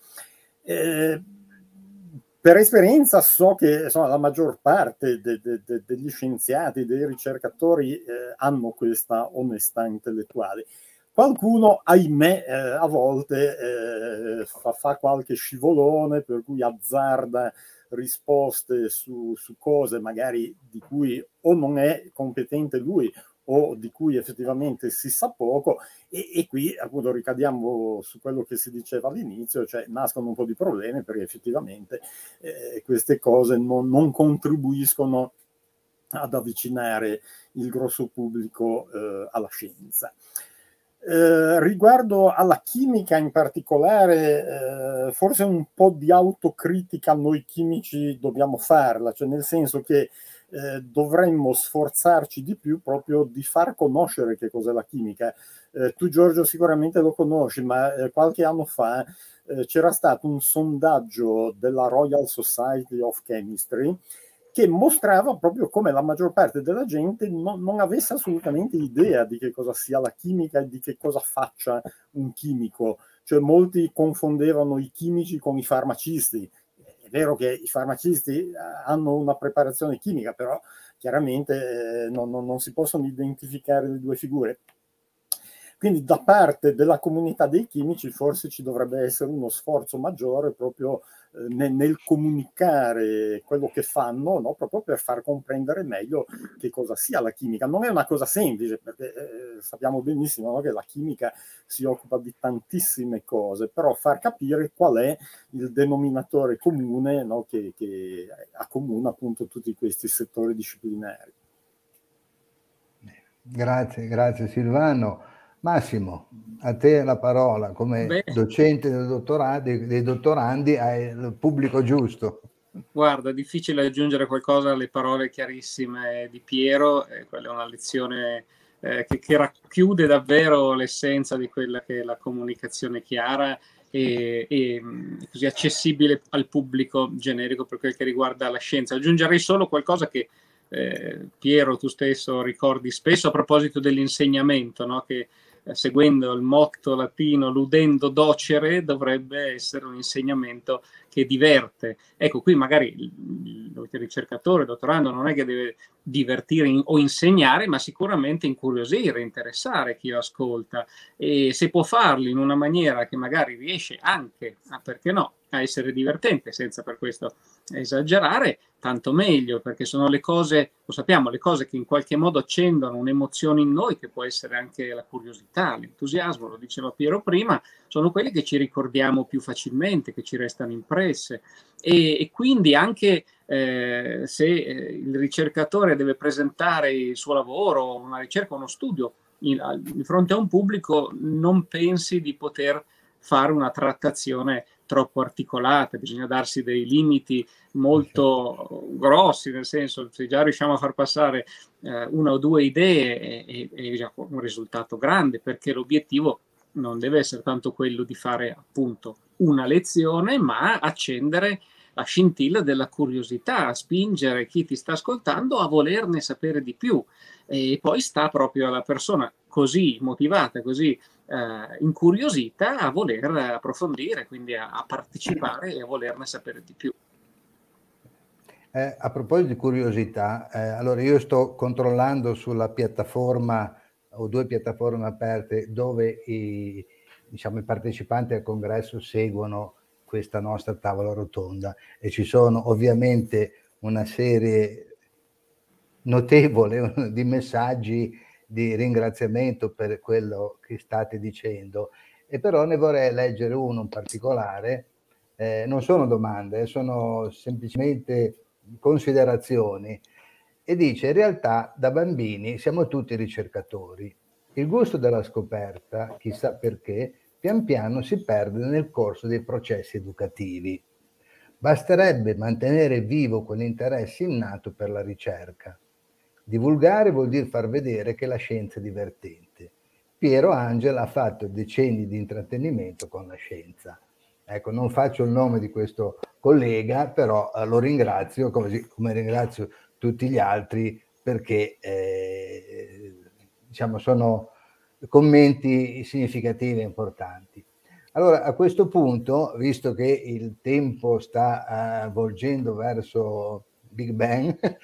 Eh, Per esperienza so che insomma, la maggior parte de, de, de, degli scienziati, dei ricercatori eh, hanno questa onestà intellettuale. Qualcuno, ahimè, eh, a volte eh, fa, fa qualche scivolone per cui azzarda risposte su, su cose magari di cui o non è competente lui o di cui effettivamente si sa poco, e, e qui appunto ricadiamo su quello che si diceva all'inizio, cioè nascono un po' di problemi perché effettivamente eh, queste cose non, non contribuiscono ad avvicinare il grosso pubblico eh, alla scienza. Eh, riguardo alla chimica in particolare, eh, forse un po' di autocritica noi chimici dobbiamo farla, cioè nel senso che Eh, dovremmo sforzarci di più proprio di far conoscere che cos'è la chimica. Eh, tu Giorgio sicuramente lo conosci, ma eh, qualche anno fa eh, c'era stato un sondaggio della Royal Society of Chemistry che mostrava proprio come la maggior parte della gente no, non avesse assolutamente idea di che cosa sia la chimica e di che cosa faccia un chimico. Cioè molti confondevano i chimici con i farmacisti. È vero che i farmacisti hanno una preparazione chimica, però chiaramente eh, non, non, non si possono identificare le due figure. Quindi da parte della comunità dei chimici forse ci dovrebbe essere uno sforzo maggiore proprio eh, nel, nel comunicare quello che fanno, no? Proprio per far comprendere meglio che cosa sia la chimica. Non è una cosa semplice, perché eh, sappiamo benissimo, no? Che la chimica si occupa di tantissime cose, però far capire qual è il denominatore comune, no? che, che accomuna appunto tutti questi settori disciplinari. Grazie, grazie Silvano. Massimo, a te la parola, come Beh, docente del dottorati, dei dottorandi hai il pubblico giusto. Guarda, è difficile aggiungere qualcosa alle parole chiarissime di Piero, eh, quella è una lezione eh, che, che racchiude davvero l'essenza di quella che è la comunicazione chiara e, e così accessibile al pubblico generico per quel che riguarda la scienza. Aggiungerei solo qualcosa che eh, Piero tu stesso ricordi spesso a proposito dell'insegnamento, no? Che seguendo il motto latino ludendo docere, dovrebbe essere un insegnamento che diverte. Ecco, qui magari il ricercatore, il dottorando non è che deve divertire in, o insegnare, ma sicuramente incuriosire, interessare chi lo ascolta, e se può farlo in una maniera che magari riesce anche, ah, perché no, a essere divertente senza per questo esagerare, tanto meglio, perché sono le cose, lo sappiamo, le cose che in qualche modo accendono un'emozione in noi, che può essere anche la curiosità, l'entusiasmo, lo diceva Piero prima, sono quelle che ci ricordiamo più facilmente, che ci restano impresse, e, e quindi anche eh, se il ricercatore deve presentare il suo lavoro, una ricerca, uno studio in, in fronte a un pubblico, non pensi di poter fare una trattazione troppo articolata, bisogna darsi dei limiti molto grossi, nel senso, se già riusciamo a far passare eh, una o due idee è, è già un risultato grande, perché l'obiettivo non deve essere tanto quello di fare appunto una lezione, ma accendere la scintilla della curiosità, a spingere chi ti sta ascoltando a volerne sapere di più, e poi sta proprio alla persona così motivata, così eh, incuriosita, a voler approfondire, quindi a, a partecipare e a volerne sapere di più. Eh, a proposito di curiosità, eh, allora io sto controllando sulla piattaforma, o due piattaforme aperte, dove i, diciamo, i partecipanti al congresso seguono questa nostra tavola rotonda, e ci sono ovviamente una serie notevole di messaggi di ringraziamento per quello che state dicendo, e però ne vorrei leggere uno in particolare. Eh, non sono domande, sono semplicemente considerazioni. E dice: in realtà da bambini siamo tutti ricercatori. Il gusto della scoperta, chissà perché, pian piano si perde nel corso dei processi educativi. Basterebbe mantenere vivo quell'interesse innato per la ricerca. Divulgare vuol dire far vedere che la scienza è divertente. Piero Angela ha fatto decenni di intrattenimento con la scienza. Ecco, non faccio il nome di questo collega, però lo ringrazio, così come ringrazio tutti gli altri, perché eh, diciamo sono commenti significativi e importanti. Allora, a questo punto, visto che il tempo sta eh, volgendo verso Big Bang,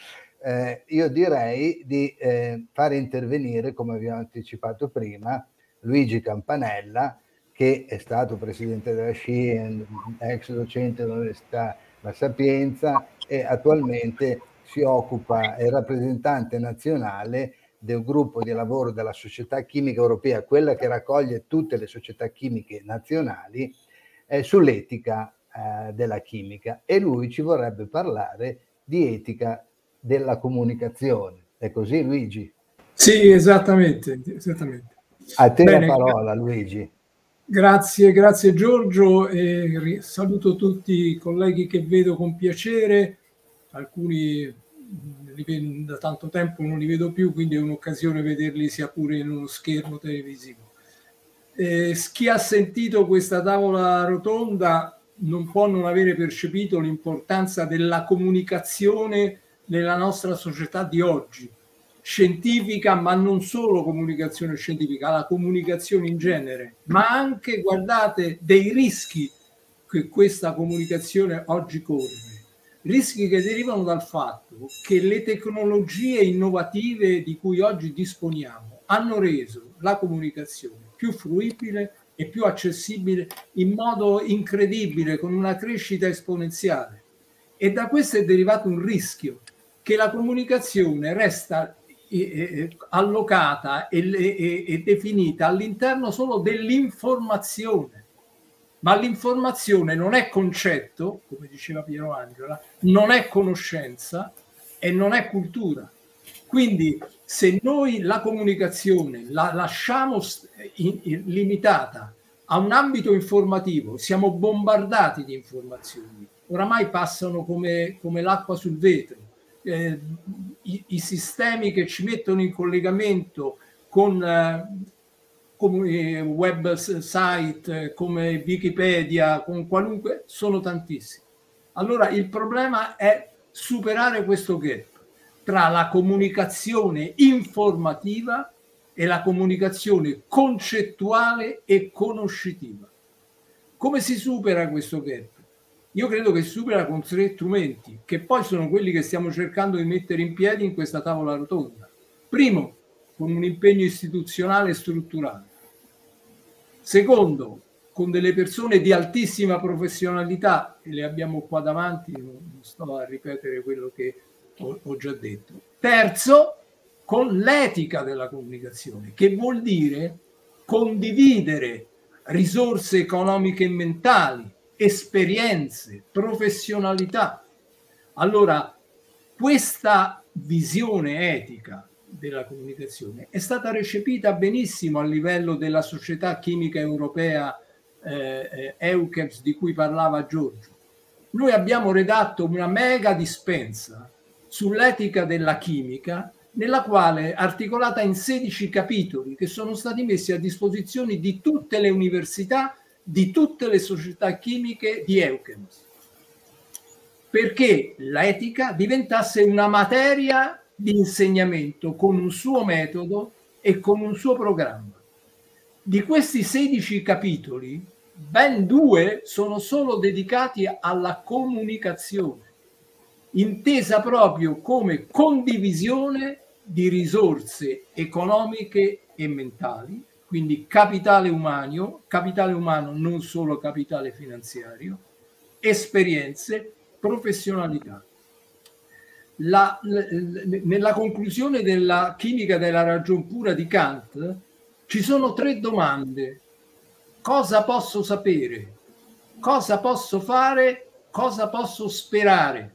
eh, io direi di eh, fare intervenire, come vi ho anticipato prima, Luigi Campanella, che è stato presidente della S C I, ex docente dell'Università La Sapienza, e attualmente si occupa, è rappresentante nazionale del gruppo di lavoro della Società Chimica Europea, quella che raccoglie tutte le società chimiche nazionali, eh, sull'etica eh, della chimica, e lui ci vorrebbe parlare di etica della comunicazione. È così, Luigi? Sì, esattamente. esattamente. A te Bene, la parola, Luigi. Grazie, grazie Giorgio, e saluto tutti i colleghi che vedo con piacere. Alcuni li vedo, da tanto tempo non li vedo più, quindi è un'occasione vederli sia pure in uno schermo televisivo. Eh, chi ha sentito questa tavola rotonda non può non avere percepito l'importanza della comunicazione nella nostra società di oggi, scientifica, ma non solo comunicazione scientifica, la comunicazione in genere, ma anche, guardate, dei rischi che questa comunicazione oggi corre. Rischi che derivano dal fatto che le tecnologie innovative di cui oggi disponiamo hanno reso la comunicazione più fruibile e più accessibile in modo incredibile, con una crescita esponenziale. E da questo è derivato un rischio, che la comunicazione resta eh, allocata e, e, e definita all'interno solo dell'informazione. Ma l'informazione non è concetto, come diceva Piero Angela, non è conoscenza e non è cultura. Quindi se noi la comunicazione la lasciamo in, in, limitata a un ambito informativo, siamo bombardati di informazioni, oramai passano come, come l'acqua sul vetro, eh, i, i sistemi che ci mettono in collegamento con... Eh, come website, come Wikipedia, con qualunque, sono tantissimi. Allora il problema è superare questo gap tra la comunicazione informativa e la comunicazione concettuale e conoscitiva. Come si supera questo gap? Io credo che si supera con tre strumenti, che poi sono quelli che stiamo cercando di mettere in piedi in questa tavola rotonda. Primo, con un impegno istituzionale e strutturale. Secondo, con delle persone di altissima professionalità, e le abbiamo qua davanti, non sto a ripetere quello che ho, ho già detto. Terzo, con l'etica della comunicazione, che vuol dire condividere risorse economiche e mentali, esperienze, professionalità. Allora, questa visione etica della comunicazione è stata recepita benissimo a livello della Società Chimica Europea, eh, EUCEPS, di cui parlava Giorgio. Noi abbiamo redatto una mega dispensa sull'etica della chimica, nella quale è articolata in sedici capitoli che sono stati messi a disposizione di tutte le università, di tutte le società chimiche di EUCEPS. perché l'etica diventasse una materia di insegnamento con un suo metodo e con un suo programma. Di questi sedici capitoli, ben due sono solo dedicati alla comunicazione, intesa proprio come condivisione di risorse economiche e mentali, quindi capitale umano, capitale umano non solo capitale finanziario, esperienze, professionalità. La, nella conclusione della chimica della ragion pura di Kant ci sono tre domande: cosa posso sapere, cosa posso fare, cosa posso sperare.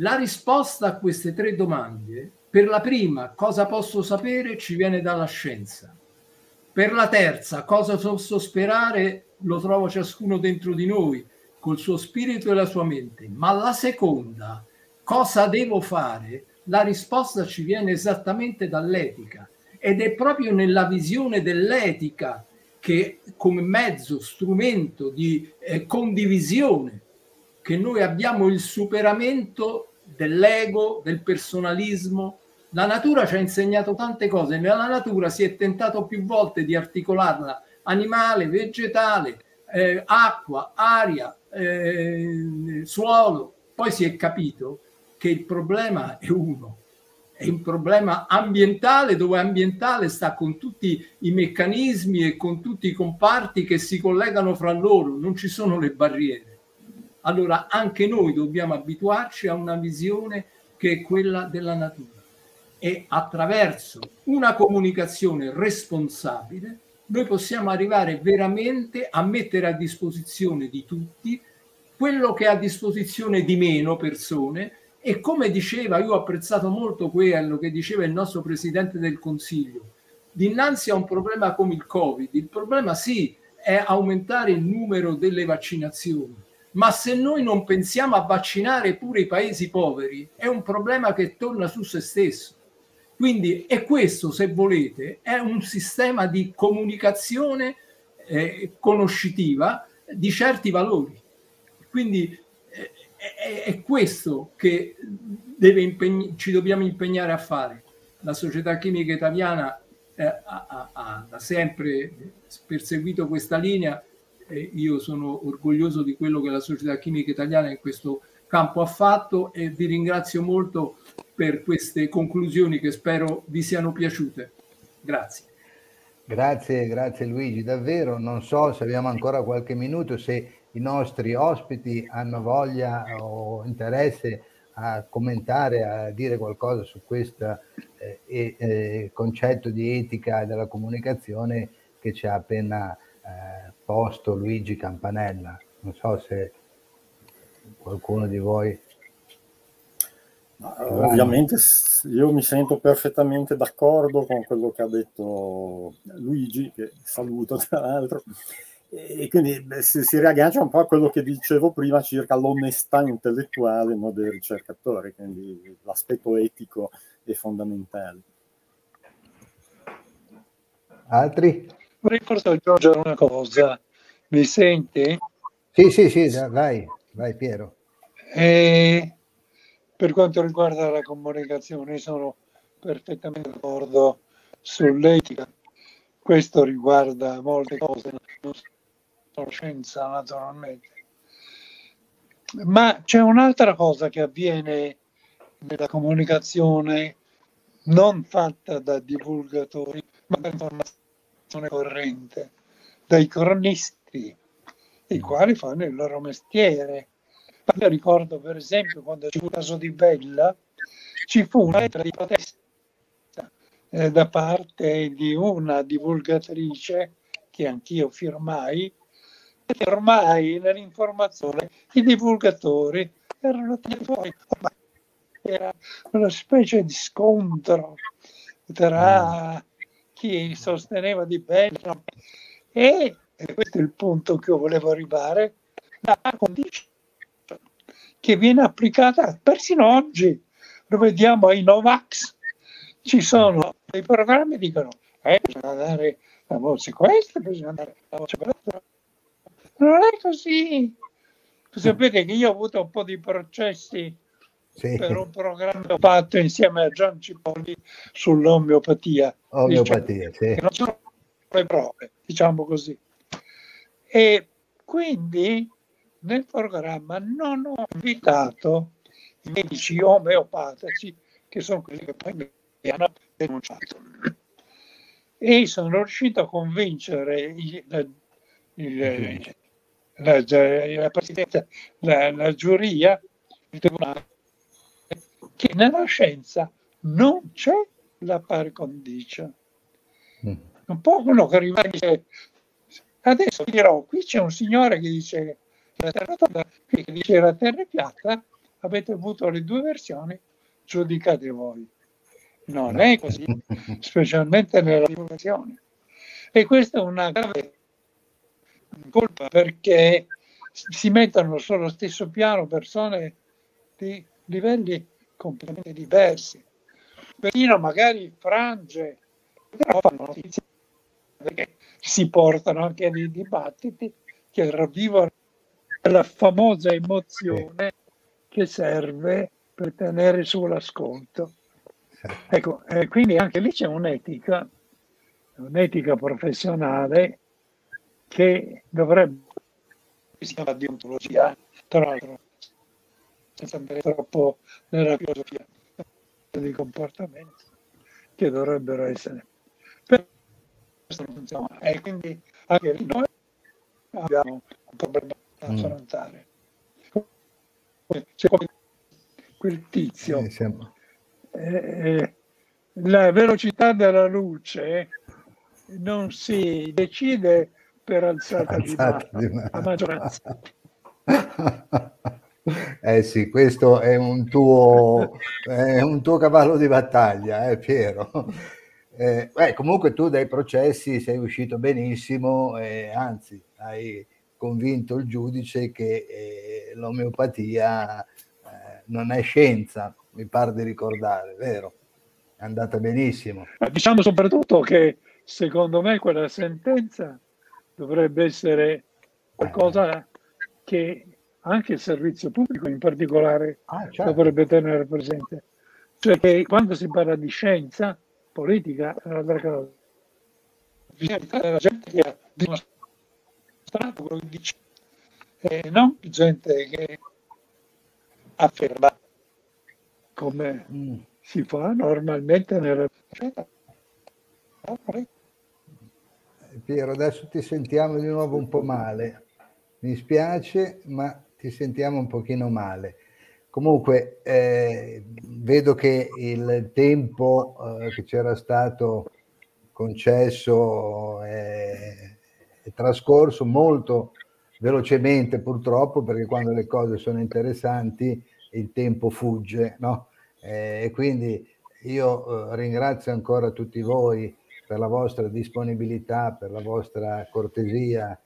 La risposta a queste tre domande, per la prima, cosa posso sapere, ci viene dalla scienza. Per la terza, cosa posso sperare, lo trova ciascuno dentro di noi, col suo spirito e la sua mente. Ma la seconda, cosa devo fare, la risposta ci viene esattamente dall'etica, ed è proprio nella visione dell'etica che, come mezzo, strumento di eh, condivisione, che noi abbiamo il superamento dell'ego, del personalismo. La natura ci ha insegnato tante cose, nella natura si è tentato più volte di articolarla: animale, vegetale, eh, acqua, aria, eh, suolo. Poi si è capito che il problema è uno, è un problema ambientale, dove ambientale sta con tutti i meccanismi e con tutti i comparti che si collegano fra loro, non ci sono le barriere. Allora anche noi dobbiamo abituarci a una visione che è quella della natura. E attraverso una comunicazione responsabile noi possiamo arrivare veramente a mettere a disposizione di tutti quello che è a disposizione di meno persone. E come diceva, io ho apprezzato molto quello che diceva il nostro Presidente del Consiglio, dinanzi a un problema come il Covid, il problema sì è aumentare il numero delle vaccinazioni, ma se noi non pensiamo a vaccinare pure i paesi poveri è un problema che torna su se stesso. Quindi, e questo, se volete, è un sistema di comunicazione eh, conoscitiva di certi valori. Quindi eh, è, è questo che deve impeg- ci dobbiamo impegnare a fare. La Società Chimica Italiana eh, ha, ha, ha da sempre perseguito questa linea. Eh, io sono orgoglioso di quello che la Società Chimica Italiana in questo campo ha fatto e vi ringrazio molto per queste conclusioni che spero vi siano piaciute. Grazie. Grazie, grazie Luigi, davvero. Non so se abbiamo ancora qualche minuto, se i nostri ospiti hanno voglia o interesse a commentare, a dire qualcosa su questo eh, eh, concetto di etica e della comunicazione che ci ha appena eh, posto Luigi Campanella. Non so se qualcuno di voi... Ovviamente io mi sento perfettamente d'accordo con quello che ha detto Luigi, che saluto tra l'altro, e quindi beh, si, si riaggancia un po' a quello che dicevo prima circa l'onestà intellettuale, no, del ricercatore, quindi l'aspetto etico è fondamentale. Altri? Vorrei forse aggiungere una cosa, mi sente? Sì, sì, sì, vai, vai Piero. E... Per quanto riguarda la comunicazione, sono perfettamente d'accordo sull'etica. Questo riguarda molte cose, non solo scienza naturalmente. Ma c'è un'altra cosa che avviene nella comunicazione non fatta da divulgatori, ma da informazione corrente, dai cronisti, i quali fanno il loro mestiere. Io ricordo per esempio quando ci fu il caso di Bella, ci fu una lettera di protesta eh, da parte di una divulgatrice che anch'io firmai, e ormai nell'informazione i divulgatori erano tirati fuori, era una specie di scontro tra chi sosteneva di Bella e, e questo è il punto che io volevo arrivare, la condizione che viene applicata persino oggi. Lo vediamo ai Novax, ci sono dei programmi che dicono eh, bisogna dare la voce a questo, bisogna dare la voce a questo. Non è così, Tu sapete che io ho avuto un po' di processi sì. per un programma fatto insieme a Gian Cipolli sull'omeopatia. Omeopatia, diciamo, sì. Non sono le prove, diciamo così. E quindi nel programma non ho invitato i medici omeopatici, che sono quelli che poi mi hanno denunciato. E sono riuscito a convincere il, il, il, la, la presidenza, la, la giuria, il tribunale, che nella scienza non c'è la par condicio. Mm. Un po' quello che rimane dice, adesso dirò, qui c'è un signore che dice la terra rotonda, qui che dice la terra piatta, avete avuto le due versioni, giudicate voi. Non è così, specialmente nella divulgazione. E questa è una grave colpa, perché si mettono sullo stesso piano persone di livelli completamente diversi. Persino magari frange, però fanno notizie, perché si portano anche a dei dibattiti che ravvivano la famosa emozione che serve per tenere su l'ascolto. Ecco, eh, quindi anche lì c'è un'etica, un'etica professionale che dovrebbe, si chiama deontologia, tra l'altro, senza andare troppo nella filosofia dei comportamenti, che dovrebbero essere. Però questo non funziona, e quindi anche lì noi abbiamo un problema da affrontare. C'è quel tizio. Eh, siamo... Eh, la velocità della luce non si decide per alzata, alzata di mano, la maggioranza. Eh sì, questo è un tuo, è un tuo cavallo di battaglia, eh, Piero. Eh, beh, comunque tu dai processi sei uscito benissimo, eh, anzi hai convinto il giudice che eh, l'omeopatia eh, non è scienza. Mi pare di ricordare, vero? È andata benissimo. Ma diciamo soprattutto che secondo me quella sentenza dovrebbe essere qualcosa che anche il servizio pubblico in particolare ah, certo. dovrebbe tenere presente. Cioè che quando si parla di scienza, politica è un'altra cosa. Bisogna evitare la gente che ha dimostrato quello che dice, e non gente che afferma come mm. si fa normalmente nella società. Piero, adesso ti sentiamo di nuovo un po' male. Mi spiace, ma ti sentiamo un pochino male. Comunque, eh, vedo che il tempo eh, che c'era stato concesso eh, è trascorso molto velocemente, purtroppo, perché quando le cose sono interessanti il tempo fugge, no? E eh, quindi io eh, ringrazio ancora tutti voi per la vostra disponibilità, per la vostra cortesia,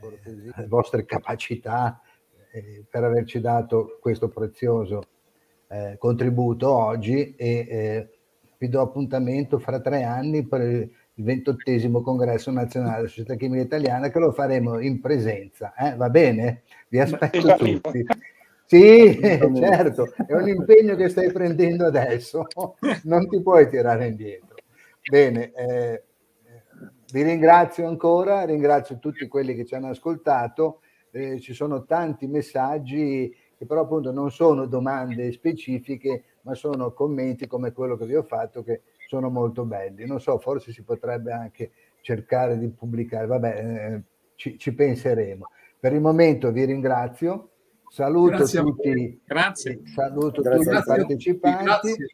cortesia. Eh, le vostre capacità, eh, per averci dato questo prezioso eh, contributo oggi, e eh, vi do appuntamento fra tre anni per il ventottesimo Congresso Nazionale della Società Chimica Italiana, che lo faremo in presenza, eh? Va bene? Vi aspetto Ma, tutti. Sì, certo, è un impegno che stai prendendo adesso, non ti puoi tirare indietro. Bene, eh, vi ringrazio ancora, ringrazio tutti quelli che ci hanno ascoltato, eh, ci sono tanti messaggi che però appunto non sono domande specifiche, ma sono commenti come quello che vi ho fatto, che sono molto belli. Non so, forse si potrebbe anche cercare di pubblicare, vabbè, eh, ci, ci penseremo. Per il momento vi ringrazio. Saluto grazie tutti, grazie. Saluto grazie. tutti grazie. i partecipanti, grazie.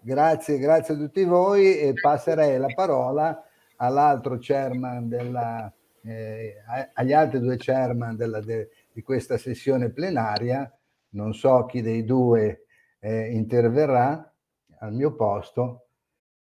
grazie grazie a tutti voi, e passerei la parola all'altro chairman, della, eh, agli altri due chairman della, de, di questa sessione plenaria. Non so chi dei due eh, interverrà al mio posto,